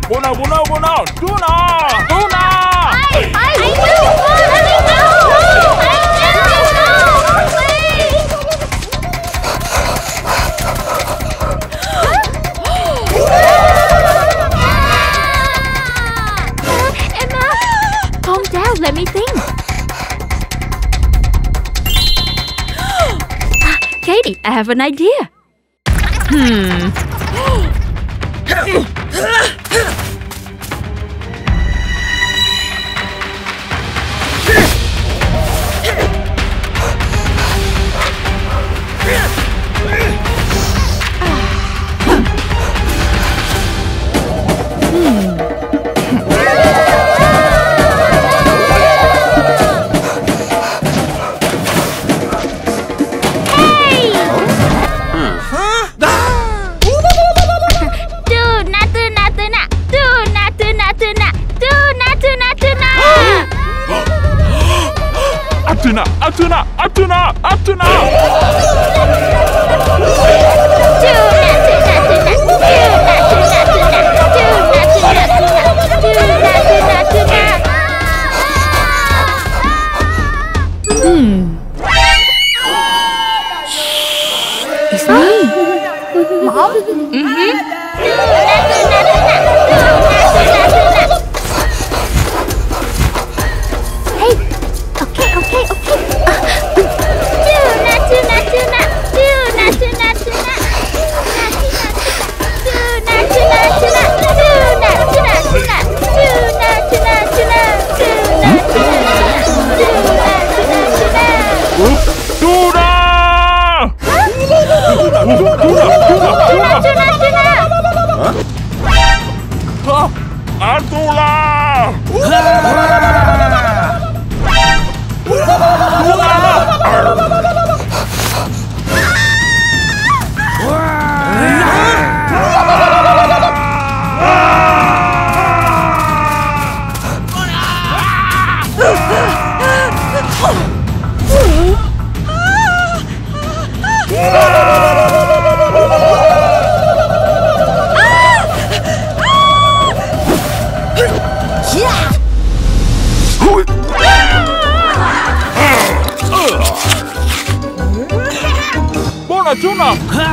Duna, Duna, Duna, Duna! I, I, I do, I do, I do, Emma, calm down, let me think. Katie, I have an idea. Hmm. Atuna! Atuna! Atuna! Atuna! Hmm. It's me. Mom? Mm-hmm. Tuna! tuna, tuna!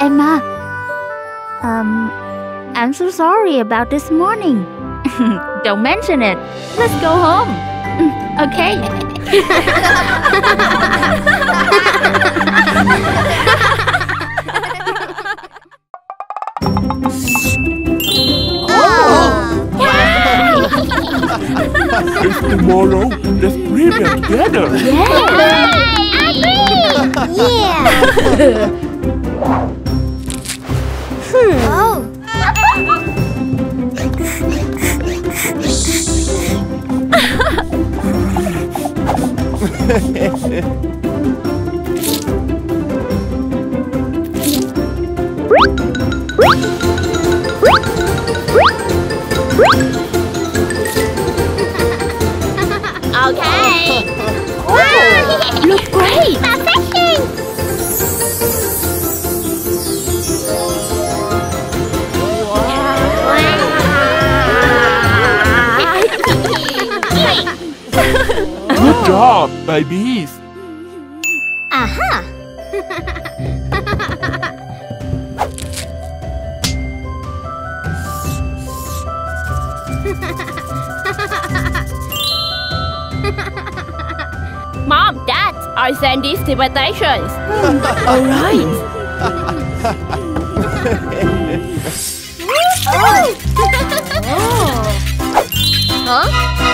Emma, um, I'm so sorry about this morning. Don't mention it. Let's go home. Okay. Oh! Wow! If tomorrow, let's bring them together. Yeah! Agree! Yeah! Oh! Okay! Wow! You look great! Perfection! Good job, babies! Aha! Mom, Dad, I send these invitations. All right. Oh. Oh. Huh?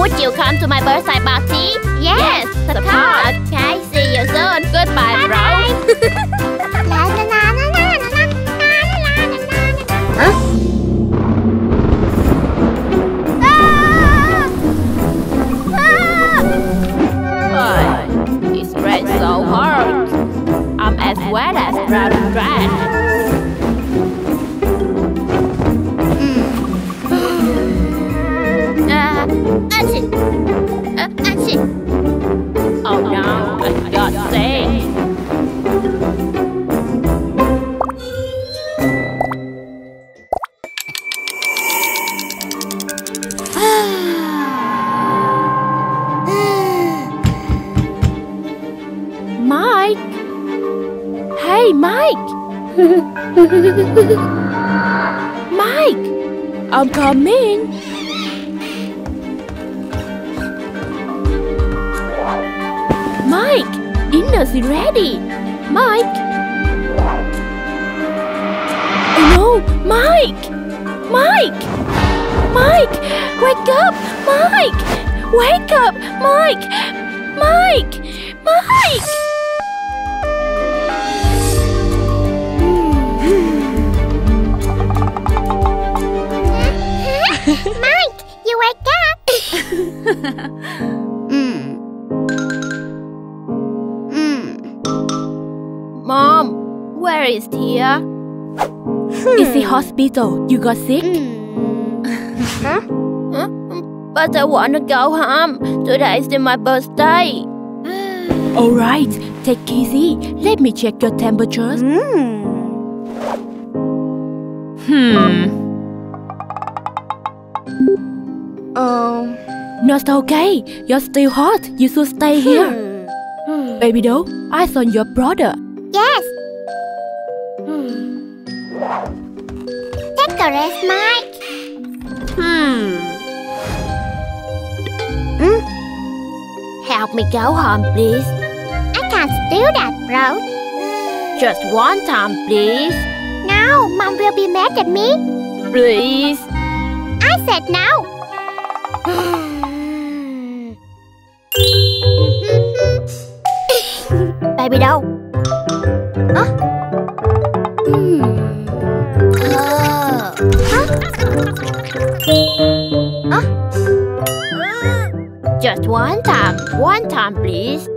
Would you come to my birthday party? Yes, of course. Okay, see you soon. Goodbye, bye bro. Huh? Ah! Oh, it's red so hard. I'm as wet as brown bread. Oh no, I got sick. Mike! Hey, Mike! Mike! I'm coming! Mike, dinner's ready. Mike. Oh no, Mike. Mike. Mike, wake up. Mike, wake up. Mike. Mike. Mike. Mike, you wake up. mm. Mom, where is Tia? Hmm. Is the hospital? You got sick? Mm. Huh? Huh? But I want to go home. Today is my birthday. All right, take it easy. Let me check your temperatures. Mm. Hmm. Oh. Not okay. You're still hot. You should stay here. Hmm. Baby doll, I saw your brother. Yes. Hmm. Decorate, Mike. Hmm. Mm? Help me go home, please. I can't do that, bro. Just one time, please. No, Mom will be mad at me. Please. I said no. Baby đâu? Huh? Hmm. Oh. Huh? Huh? Just one time, one time, please.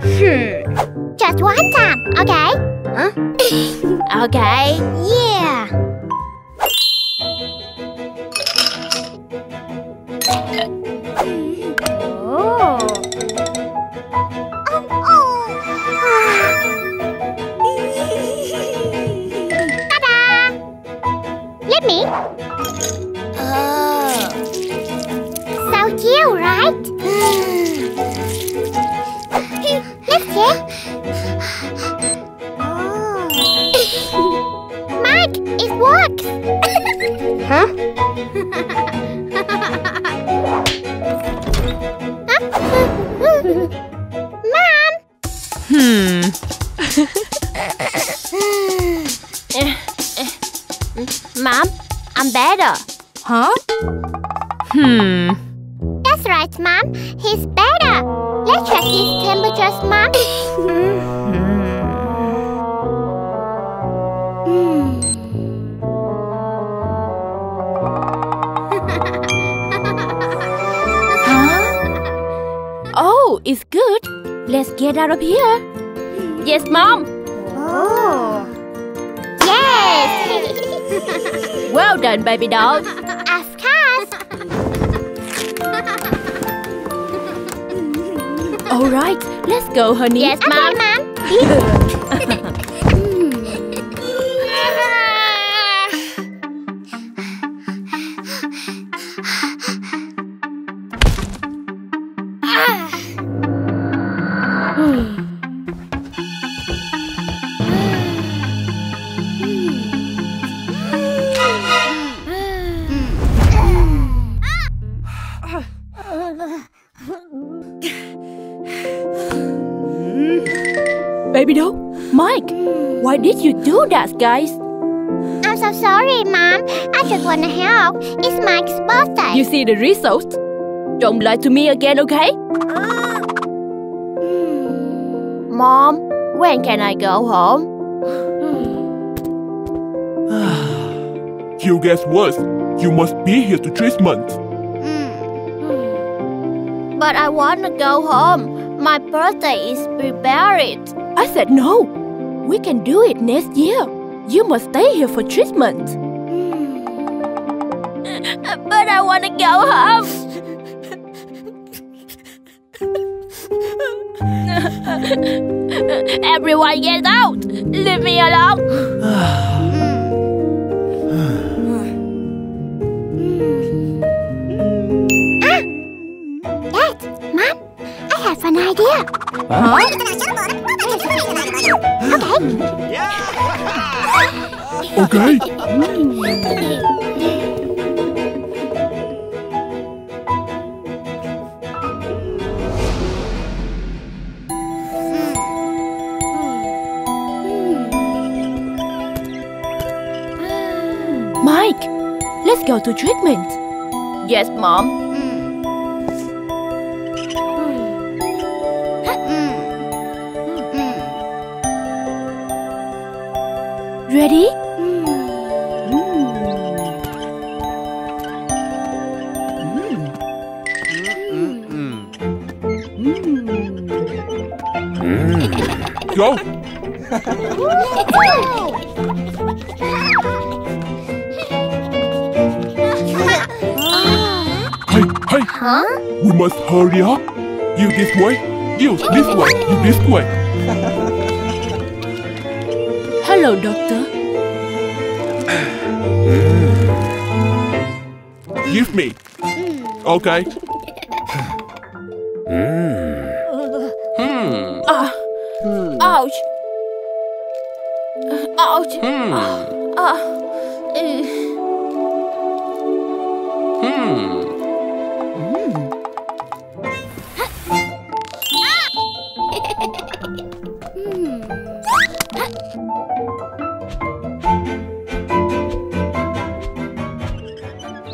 Hmm. Just one time, okay? Huh? Okay. Yeah. Mom, I'm better. Huh? Hmm. That's right, Mom. He's better. Let's check his temperatures, Mom. Huh? Oh, it's good. Let's get out of here. Yes, Mom. Oh. Yes. Well done, baby doll. Of course. All right, let's go, honey. Yes, okay, Mom. Mom. BabyDoll, Mike, why did you do that, guys? I'm so sorry, Mom. I just want to help. It's Mike's birthday. You see the result? Don't lie to me again, okay? Uh. Mom, when can I go home? You guess what? You must be here to treatment. Mm. But I want to go home. My birthday is prepared. I said no. We can do it next year. You must stay here for treatment. Mm. But I want to go home. Everyone get out. Leave me alone. Ah! Dad, Mom, I have an idea. Huh? Okay. Mike, let's go to treatment. Yes, Mom. Ready? Mm. Mm. Mm. Mm. Go! Hey, hey! Huh? We must hurry up! You this way, you this way, you this way! Hello, Doctor. Give me. Okay. Hmm. Uh, ouch. Ouch. Hmm. Ah. Uh, uh. Hmm.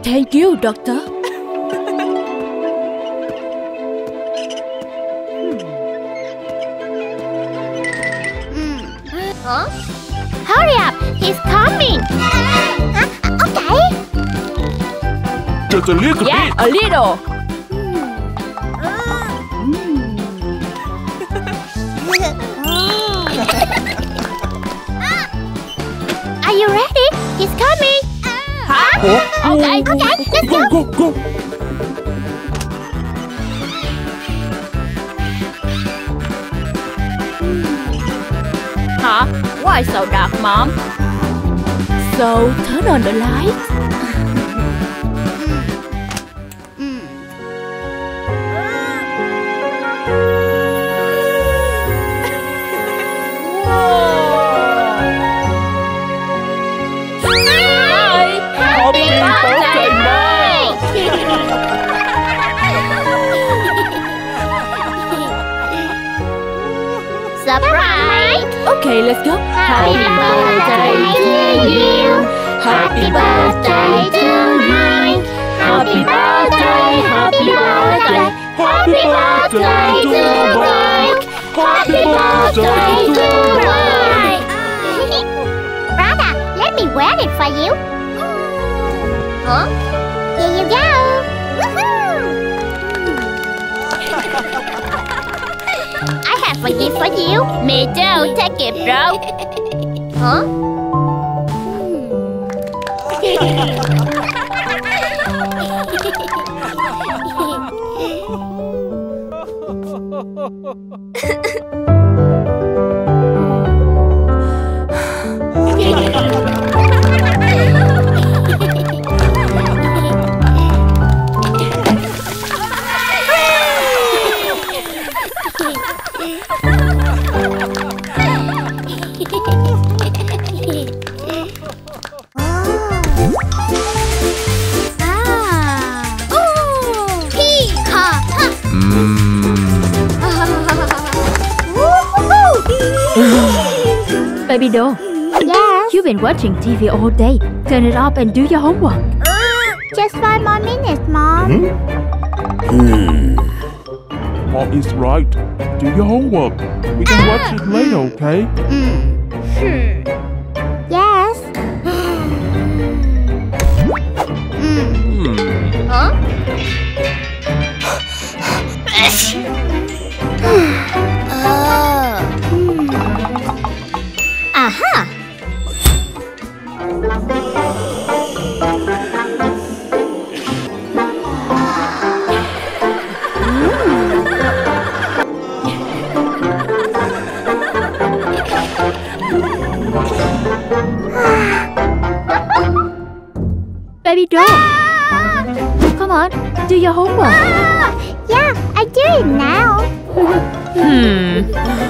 Thank you, Doctor. hmm. Huh? Hurry up! He's coming! Uh, okay! Just a little yeah, bit! A little! Hmm. Are you ready? He's coming! Huh? Huh? Okay, okay, let's go! Go, go, go! Huh? Why so dark, Mom? So, turn on the lights. Okay, let's go. Happy, Happy birthday, birthday to you. Happy birthday to Mike. Happy birthday, happy birthday. Happy birthday to Mike. Happy birthday to Mike. Brother, let me wear it for you. Huh? Here you go. I have a gift for you. Me too. Take it, bro. Huh? Baby doll, yes? You've been watching T V all day. Turn it off and do your homework. Uh, just five more minutes, Mom. Hmm? Hmm. Mom is right. Do your homework. We can uh, watch it later, okay? Mm. Hmm. Yes. mm. Hmm. Huh? oh. Hmm. Aha! Baby doll! Ah! Come on, do your homework! Ah! Yeah, I do it now! hmm...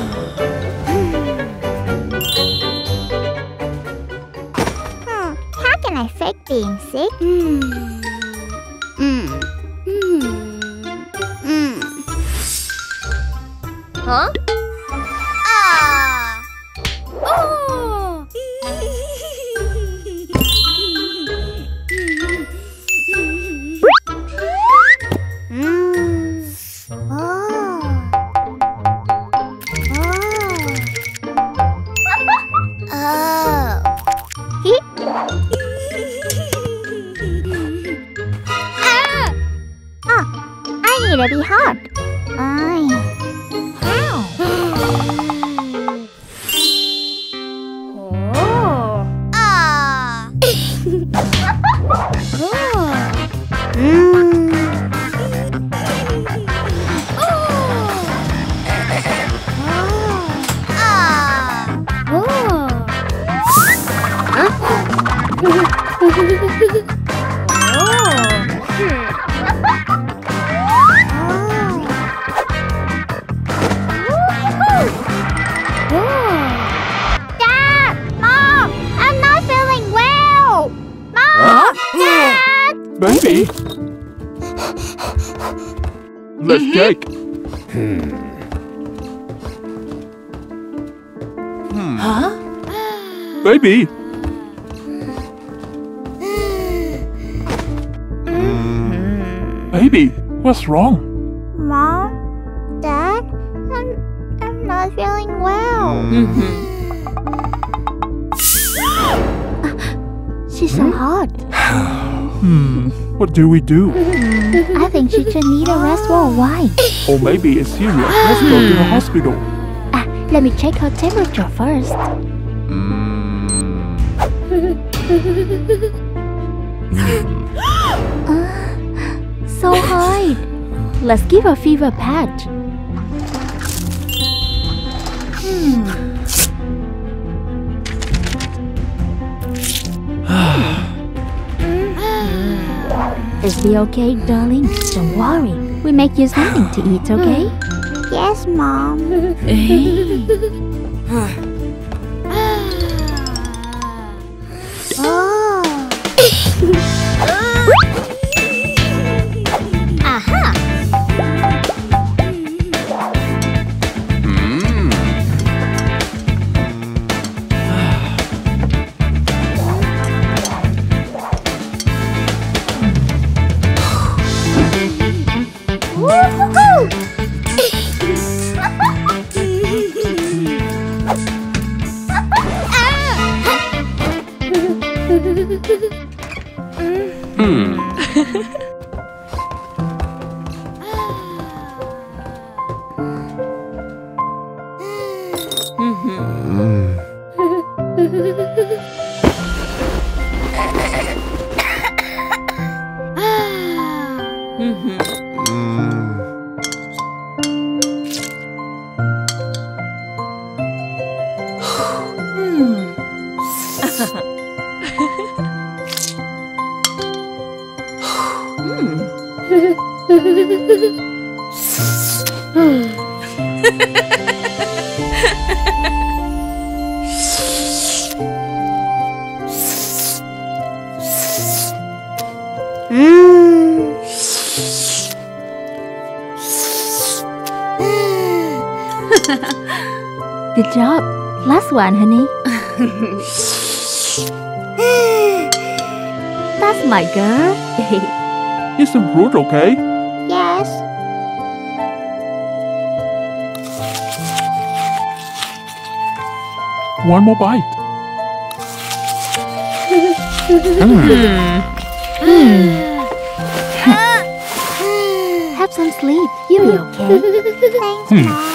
I fake being sick. Mm. Mm. Mm. Mm. Huh? Ah! Oh! mm. Oh. Oh. Oh. He It'll be hot. I. Ow. oh. Ah. oh. Mm. oh. Oh. Ah. Oh. Huh? Baby! Let's mm-hmm. check. Hmm. Hmm. Huh? Baby! Mm. Baby, what's wrong? Mom? Dad? I'm, I'm not feeling well. Mm-hmm. She's so hot. Hmm, what do we do? I think she should need a rest or a while. Or maybe it's serious. Let's go to the hospital. Ah, let me check her temperature first. Mm. uh, so high. Let's give her a fever patch. Hmm. Is she okay, darling? Don't worry. We make you something to eat, okay? Yes, Mom. Hey. Oh. Aha. Good job. Last one, honey. That's my girl. It's a fruit, okay? Yes. One more bite. mm. Mm. Have some sleep. You'll be okay. Thanks, mm. Mom.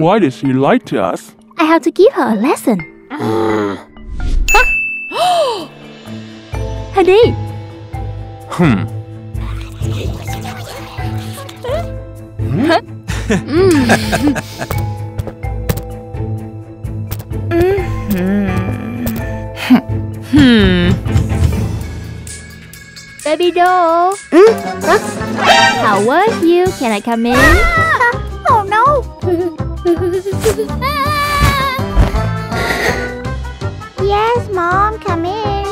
Why did she lie to us? I have to give her a lesson. Huh? Honey! Hmm. Huh? Hmm. Baby doll! How are you? Can I come in? Oh no! Yes, Mom, come in.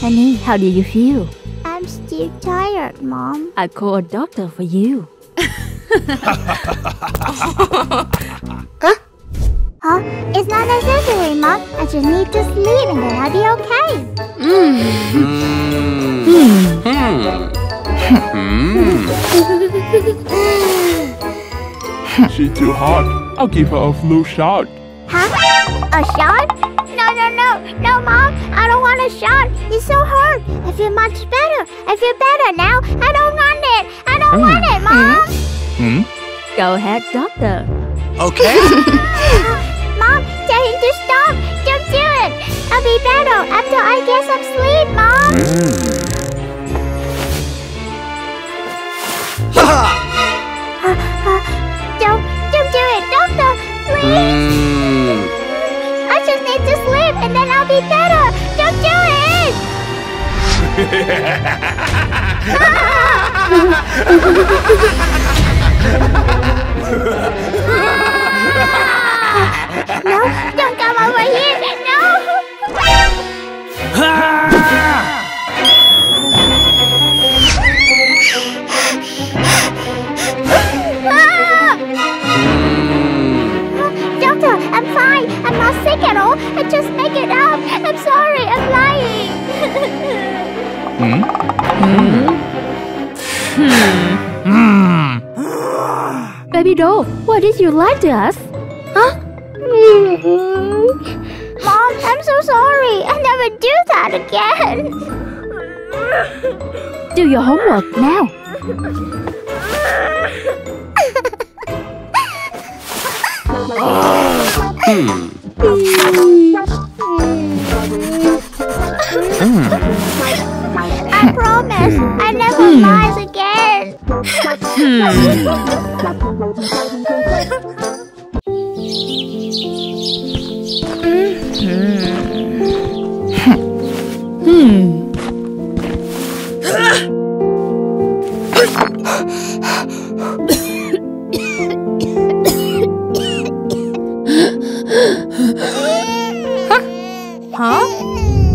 Honey, how do you feel? I'm still tired, Mom. I'll call a doctor for you. Huh? Huh? It's not necessary, Mom. I just need to sleep and then I'll be okay. Mm. Mm. Mm. Mm. She's too hot. I'll give her a flu shot. Huh? A shot? No, no, no. No, Mom. I don't want a shot. It's so hard. I feel much better. I feel better now. I don't want it. I don't mm. want it, Mom. Mm. Mm. Go ahead, Doctor. Okay. Mom, tell him to stop. Don't do it. I'll be better after I get some sleep, Mom. Mm. uh, uh, don't, don't do it, Doctor. Please. Mm. I just need to sleep and then I'll be better. Don't do it. ah! No, don't come over here! No! Doctor, I'm fine. I'm not sick at all. I just make it up. I'm sorry. I'm lying. Hmm? Hmm? Hmm. Baby doll, why did you lie to us? Huh? Mm-hmm. Mom, I'm so sorry. I'll never do that again. Do your homework now. I promise I never lies again. Hmm. Huh? Huh? Hmm?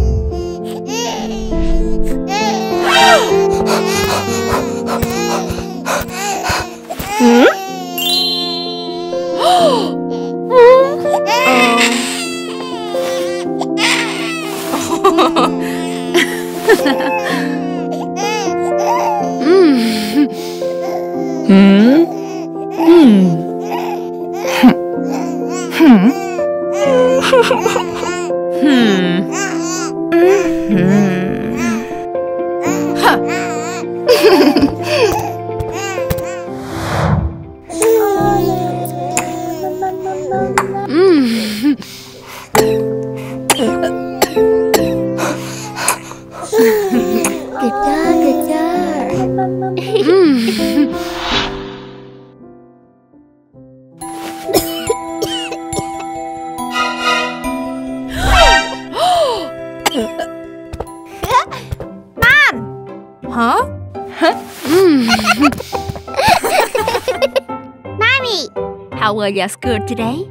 Your school today?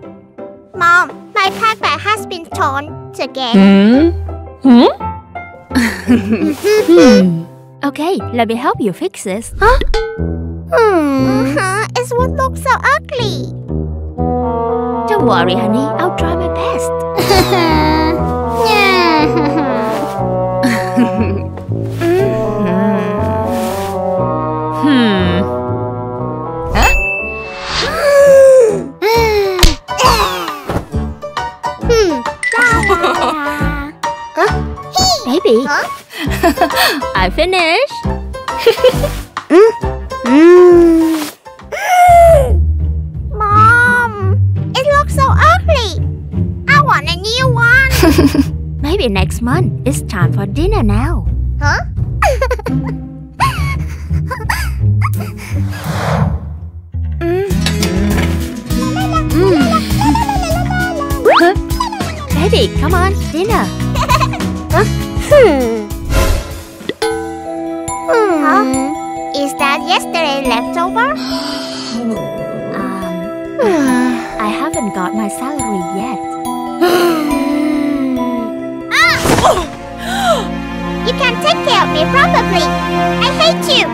Mom, my backpack has been torn again. Hmm? Hmm? Okay, let me help you fix this. Huh? Hmm. Uh-huh. It's what looks so ugly. Don't worry, honey. I'll try my best. Huh? I finished. mm. Mm. Mom, it looks so ugly. I want a new one. Maybe next month. It's time for dinner now. Huh? mm. Mm. Baby, come on, dinner. Huh? Hmm. Hmm. Huh? Is that yesterday leftover? um, I haven't got my salary yet. Ah! Oh! You can't take care of me, probably. I hate you.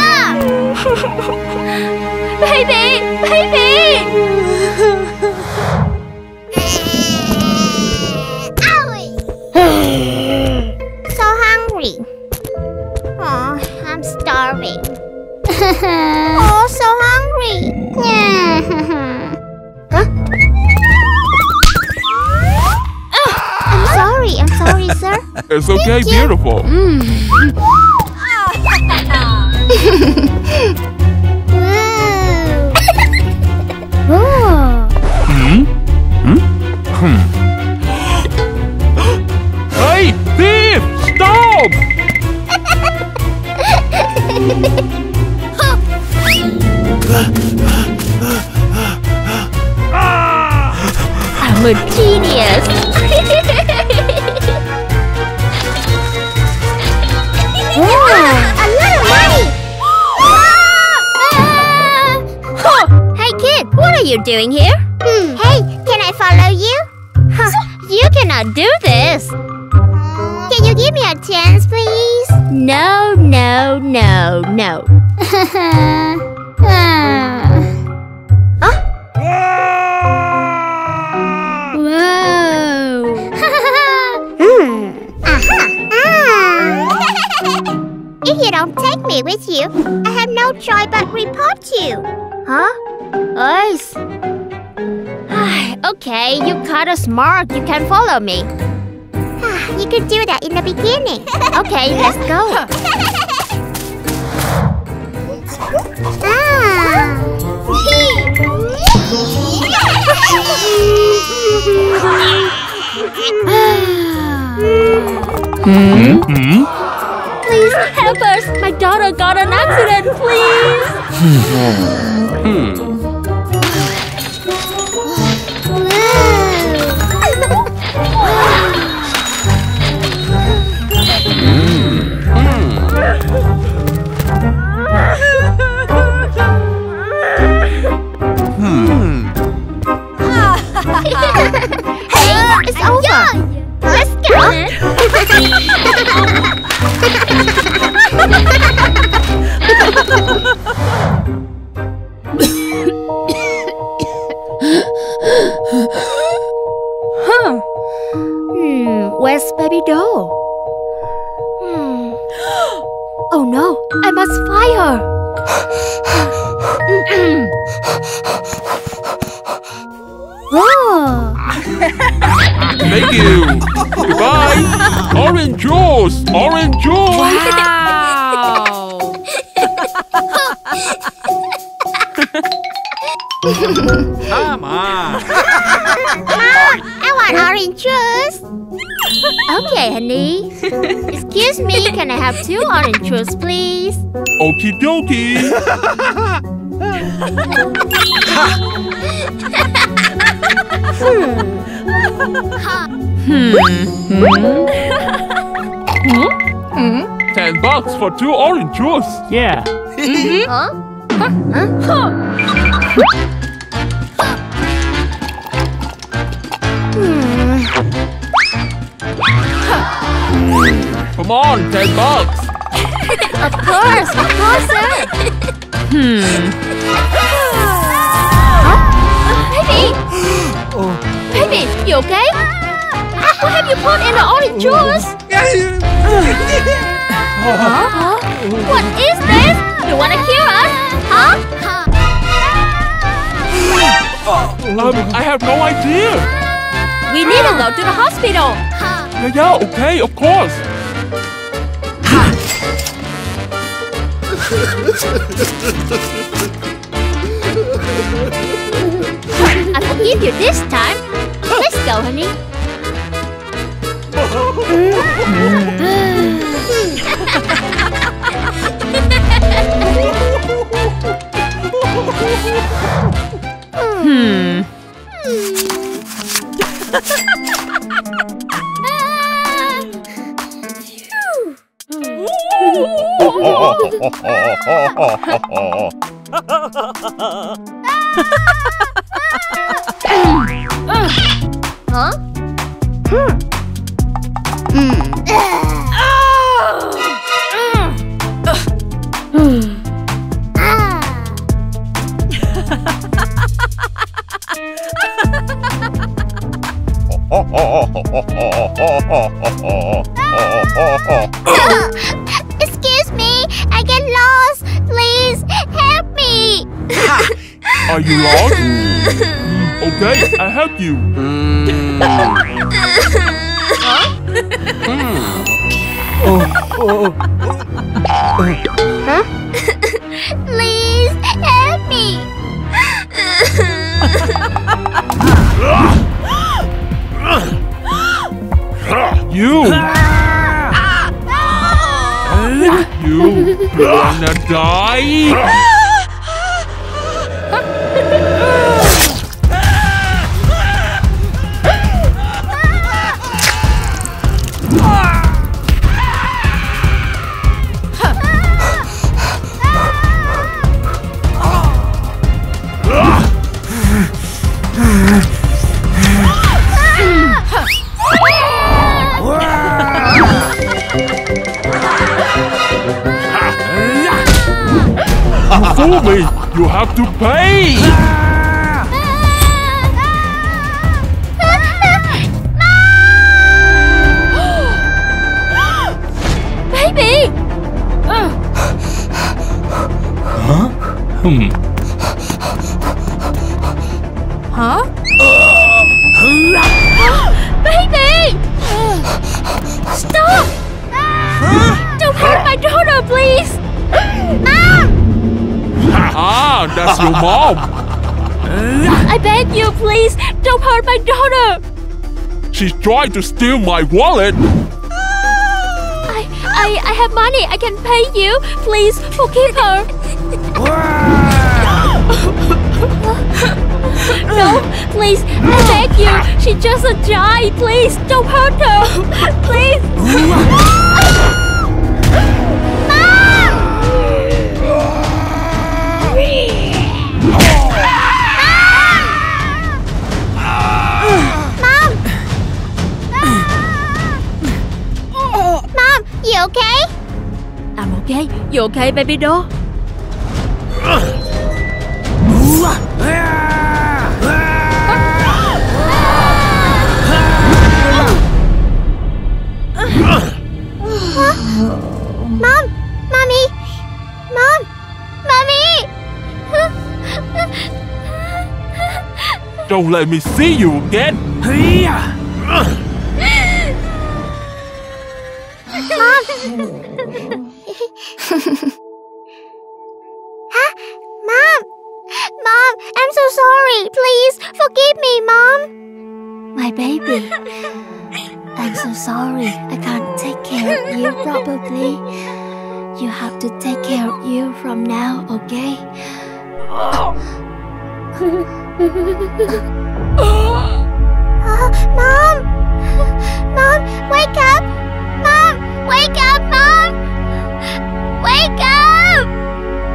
Ah! Baby! Baby! So hungry. Oh, I'm starving. Oh, so hungry. Huh? Oh, I'm sorry, I'm sorry, sir. It's okay, Thank beautiful. Mm. Oh. Hmm? Hmm? Hmm. Hey, thief! Stop! I'm a genius! Wow! What are you doing here? Hmm. Hey, can I follow you? Huh, you cannot do this. Can you give me a chance, please? No, no, no, no. uh. Huh? Whoa. Hmm. Ah. If you don't take me with you, I have no choice but report you. Huh? Nice. Okay, you caught a smart. You can follow me. You could do that in the beginning. Okay, let's go. Please help us. My daughter got an accident, please. Hmm. Two orange juice, please. Okie dokie. Ten bucks for two orange juice. Yeah. Mm-hmm. Huh? Huh? Huh? Come on, ten bucks. Of course, of course, sir. Hmm. Huh? Baby, oh. baby, you okay? What have you put in the orange juice? Huh? What is this? You wanna kill us? Huh? Uh, I have no idea. We need to go to the hospital. Yeah, yeah, okay, of course. I forgive you this time. Let's go, honey. Hmm. Huh? Hmm. Mm. Excuse me, I get lost. Please help me. Ha. Are you lost? Okay, I help you. Huh? Oh, oh, oh. Huh? Please help me. You! You wanna die? You fool me! You have to pay! Baby! Huh? Hmm. Huh? Baby! Stop! Don't hurt my daughter, please! Mom! Ah, that's your mom. I beg you, please, don't hurt my daughter. She's trying to steal my wallet. I, I, I have money. I can pay you. Please forgive her. No, please, I beg you. She's just a child. Please, don't hurt her. Please. Mom! You okay? I'm okay. You okay, baby doll? Mom, mommy, mom, mommy. Don't let me see you again. Huh? Mom! Mom, I'm so sorry. Please forgive me, Mom. My baby. I'm so sorry. I can't take care of you properly. You have to take care of you from now, okay? Oh, oh Mom! Mom, wake up! Mom, wake up, Mom! Wake up!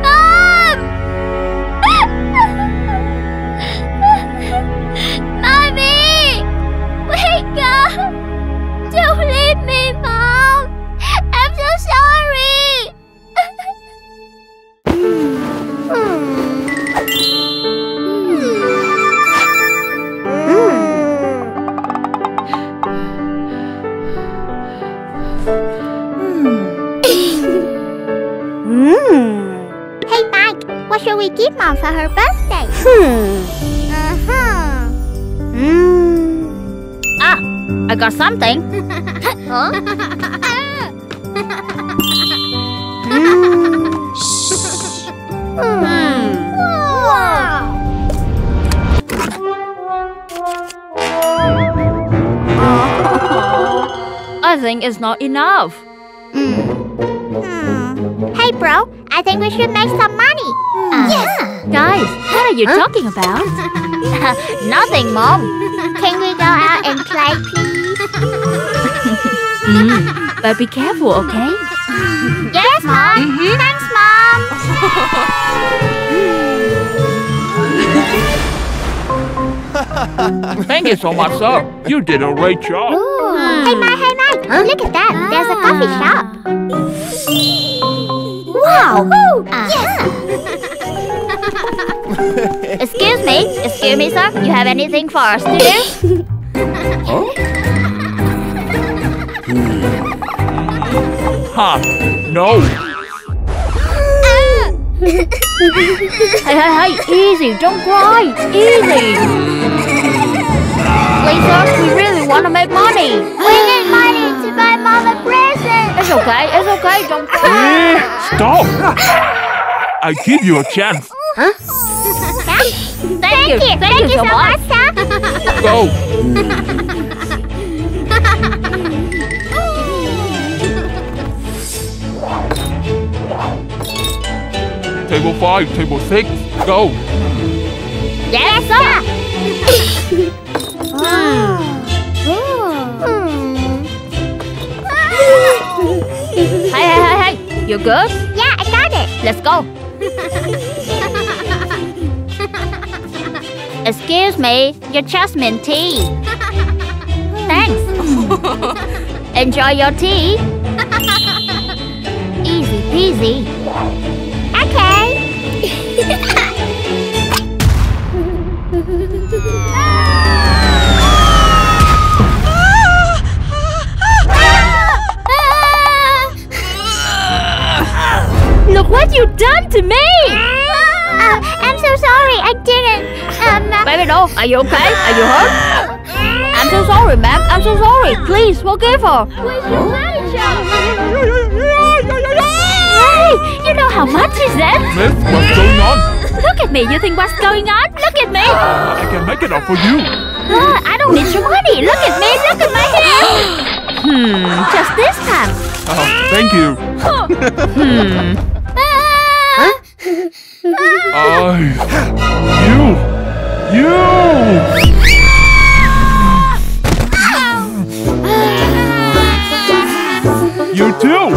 Mom! Mommy! Wake up! Don't leave me, Mom! I'm so sorry! Should we give Mom for her birthday? Hmm. Uh-huh. Mm. Ah, I got something. Huh? Mm. Shh. Mm. Wow. I think it's not enough. Mm. Mm. Hey, bro. I think we should make some money. Yeah. Guys, what are you huh? talking about? Nothing, Mom. Can we go out and play, please? Mm, but be careful, okay? Yes, Mom. Mm-hmm. Thanks, Mom. Thank you so much, sir. You did a great job. Ooh. Hey, Mike, hey, Mike. Huh? Look at that. There's a coffee shop. Wow. Uh, yeah. Excuse me, excuse me, sir. You have anything for us to do? Huh? Ha! No! Ah. Hey, hey, hey! Easy! Don't cry! Easy! Lisa, we really want to make money! We need money to buy mom a present! It's okay, it's okay, don't cry! Stop! I give you a chance! Huh? Thank, thank you, thank, thank you, you so much! much. Go! Table five, table six, go! Yes, sir! Wow. Oh. Hey, hey, hey, hey! You good? Yeah, I got it! Let's go! Excuse me, your jasmine tea! Thanks! Enjoy your tea! Easy peasy! Look what you've done to me! Uh, I'm so sorry, I didn't. Um, BabyDoll, are you okay? Are you hurt? I'm so sorry, ma'am. I'm so sorry. Please forgive her. Hey, you know how much is that? Miss, what's going on? Look at me, you think what's going on? Look at me! I can make it up for you! Uh, I don't need your money! Look at me, look at my hair! Hmm, just this time! Oh, thank you! Hmm... Huh? I... You! You! You too!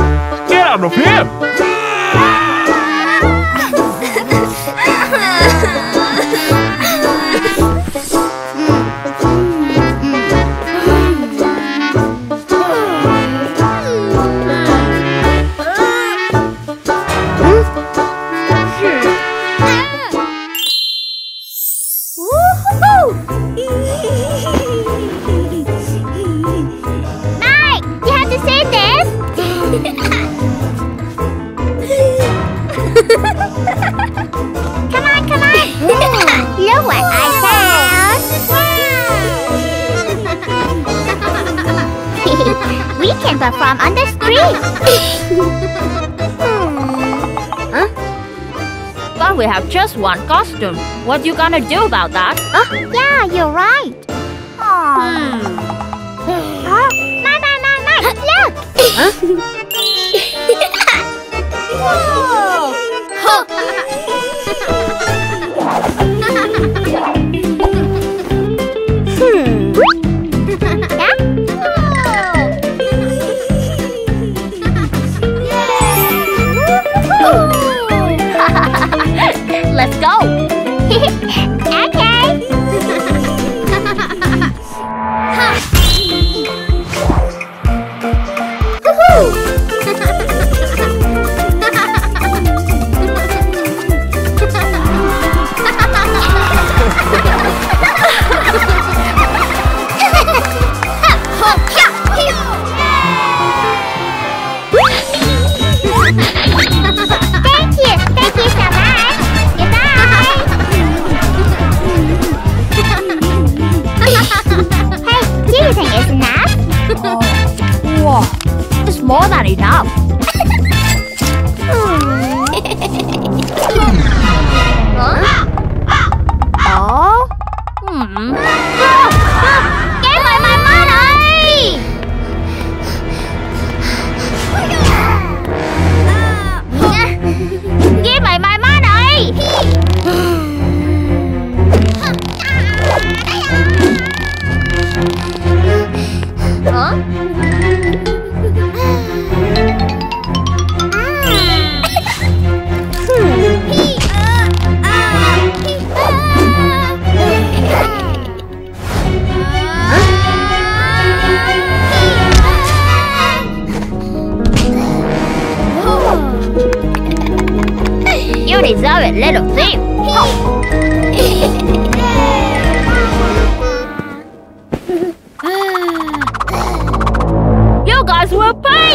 Get out of here! From on the street. Huh? But we have just one costume. What you gonna do about that? Oh, yeah, you're right. Hmm. Huh? My, my, my, my. Look. Huh? Let's go! Okay! More than enough. Huh? Oh? Hmm. Oh, oh, get my, my money! Give me my money! Huh? Deserve it, little thing. You guys will pay.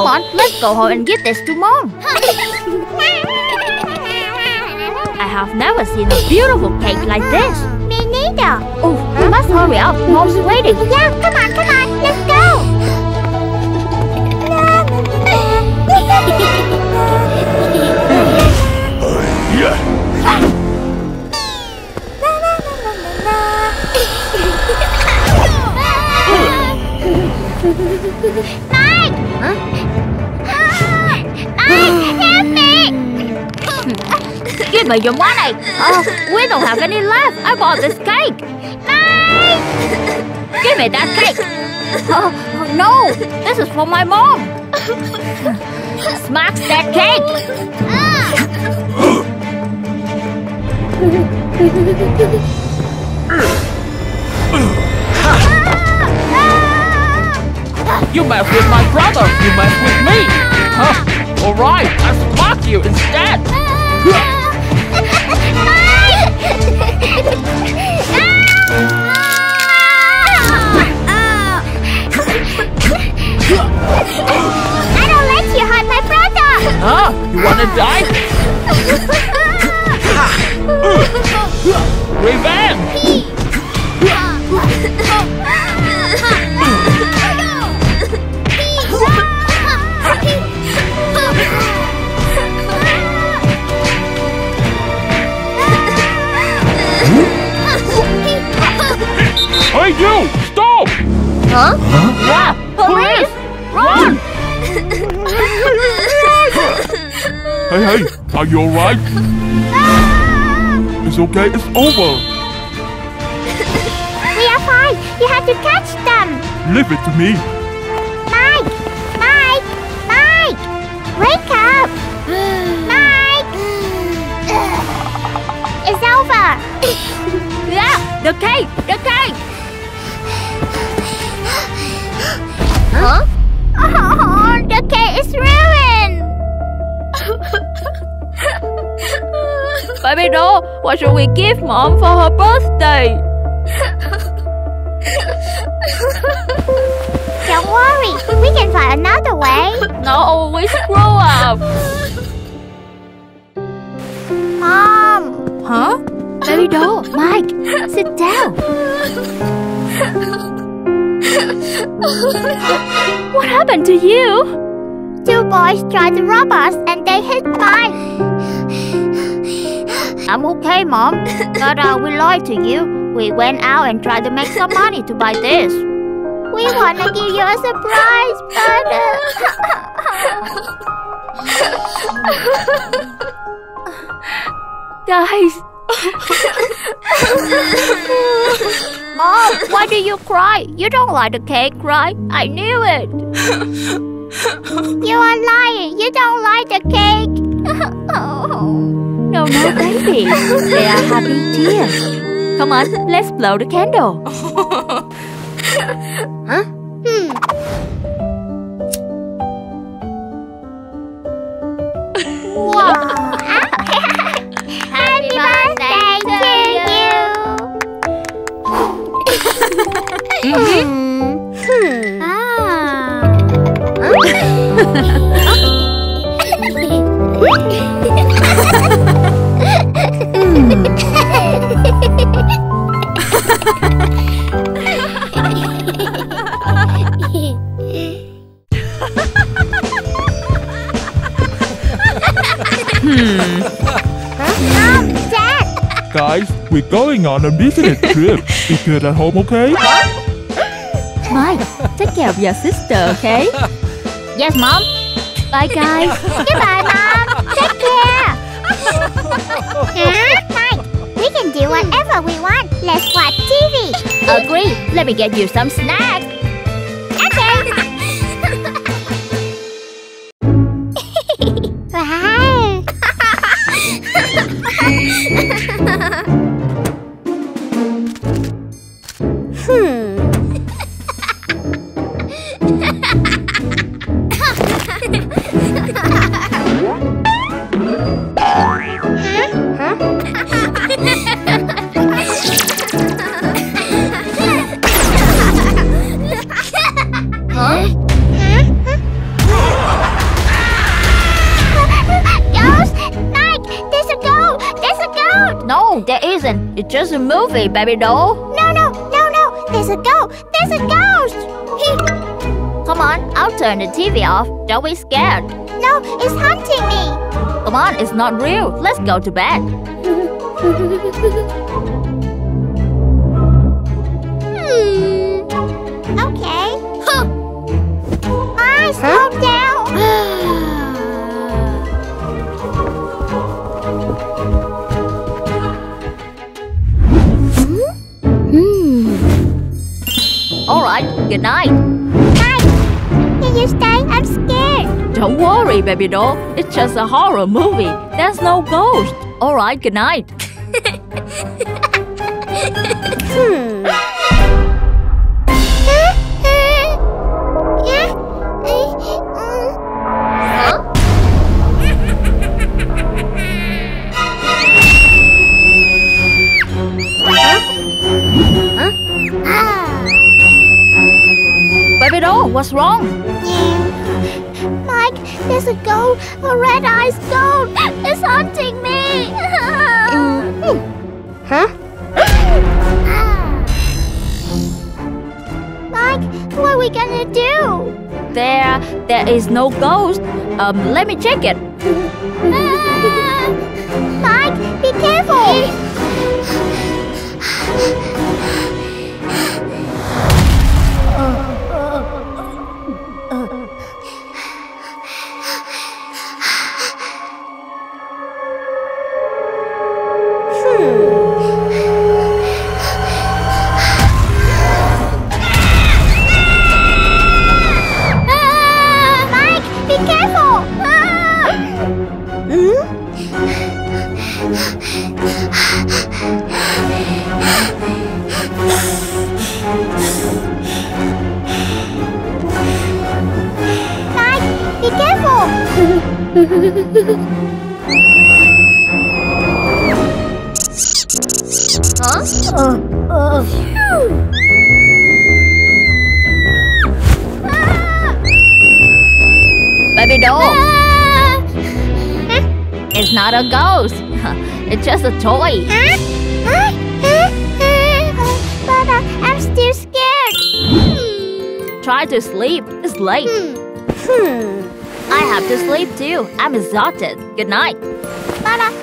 Come on, let's go home and give this to Mom. I have never seen a beautiful cake like this. Me neither. Oh, we must hurry up. Mom's waiting. Yeah, come on, come on. Let's go. Mike! Huh? Ah, Mike, help me! Give me your money! Oh, we don't have any left! I bought this cake! Mike! Give me that cake! Oh, no! This is for my mom! Smash that cake! Ah. You mess with my brother, you mess with me! Huh? Alright, I smack you instead! I don't let you hurt my brother! Huh? You wanna die? Revenge! Hey, you! Stop! Huh? Huh? Yeah! Police! Run! Hey, hey! Are you alright? It's okay, it's over! We are fine! You have to catch them! Leave it to me! Mike! Mike! Mike! Wake up! Mike! It's over! Yeah! The cake! The cake! Huh? Oh, the cake is ruined! Baby doll, what should we give Mom for her birthday? Don't worry, we can find another way. No, we screw up. Mom. Huh? Baby doll, Mike, sit down. What happened to you? Two boys tried to rob us and they hit Mike. I'm okay, Mom. But uh, we lied to you. We went out and tried to make some money to buy this. We want to give you a surprise, but... Guys... Mom, why do you cry? You don't like the cake, right? I knew it. You are lying. You don't like the cake. No, no, baby. They are happy tears. Come on, let's blow the candle. Huh? Hmm. Wow. Mm-hmm. Hmm. Ah. Hmm. Mom, Dad. Guys, we're going on a business trip. Be good at home, okay? Mike, take care of your sister, okay? Yes, Mom. Bye, guys. Goodbye, Mom. Take care. Huh? Mike, we can do whatever we want. Let's watch T V. Agree. Let me get you some snacks. Okay. Wow. Hmm. just a movie, baby doll. No, no, no, no. There's a ghost. There's a ghost. Come on, I'll turn the T V off. Don't be scared. No, it's hunting me. Come on, it's not real. Let's go to bed. hmm. Okay. Huh. Ma, slow huh? down. Good night. Night. Can you stay? I'm scared. Don't worry, baby doll. It's just a horror movie. There's no ghost. All right, good night. hmm. What's wrong? Mike, there's a goat, a red-eyed goat. It's hunting me. mm. Huh? Mike, what are we gonna do? There, there is no ghost. Um, let me check it. ah! Mike, be careful. huh? Uh, uh. Baby doll! Ah! It's not a ghost. It's just a toy. Huh? Huh? Huh? Huh? But uh, I'm still scared. Hmm. Try to sleep. It's late. Hmm. Hmm. I have to sleep too. I'm exhausted. Good night. Bye bye, Mike.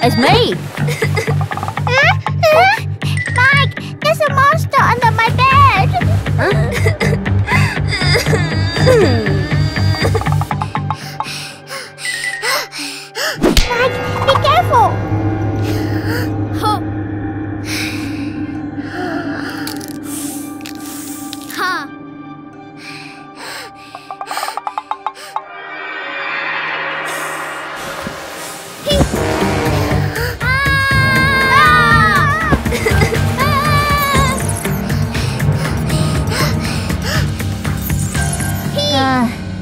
It's me! uh, uh, Mike, there's a monster under my bed! Huh? hmm. Mike, be careful! Huh. Huh.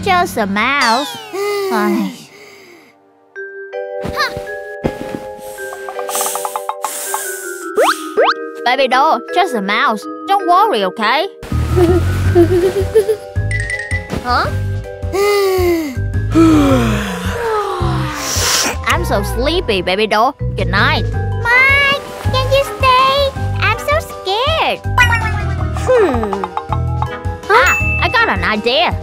Just a mouse. Huh. Baby doll, just a mouse. Don't worry, okay? huh? I'm so sleepy, baby doll. Good night. Mike, can you stay? I'm so scared. Hmm. Ah, I got an idea.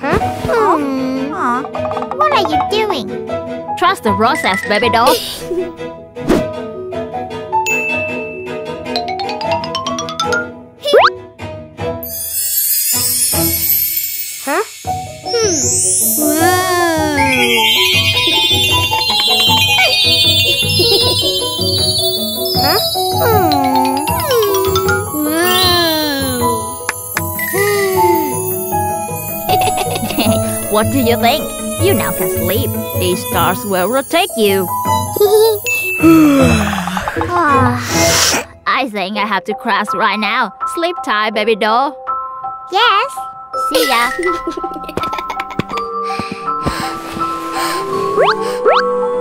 Huh? Aww. Aww. What are you doing? Trust the process, baby doll. Huh? Hmm. Whoa. Huh? Hmm. What do you think? You now can sleep. These stars will rotate you. Oh, I think I have to crash right now. Sleep tight, baby doll. Yes. See ya.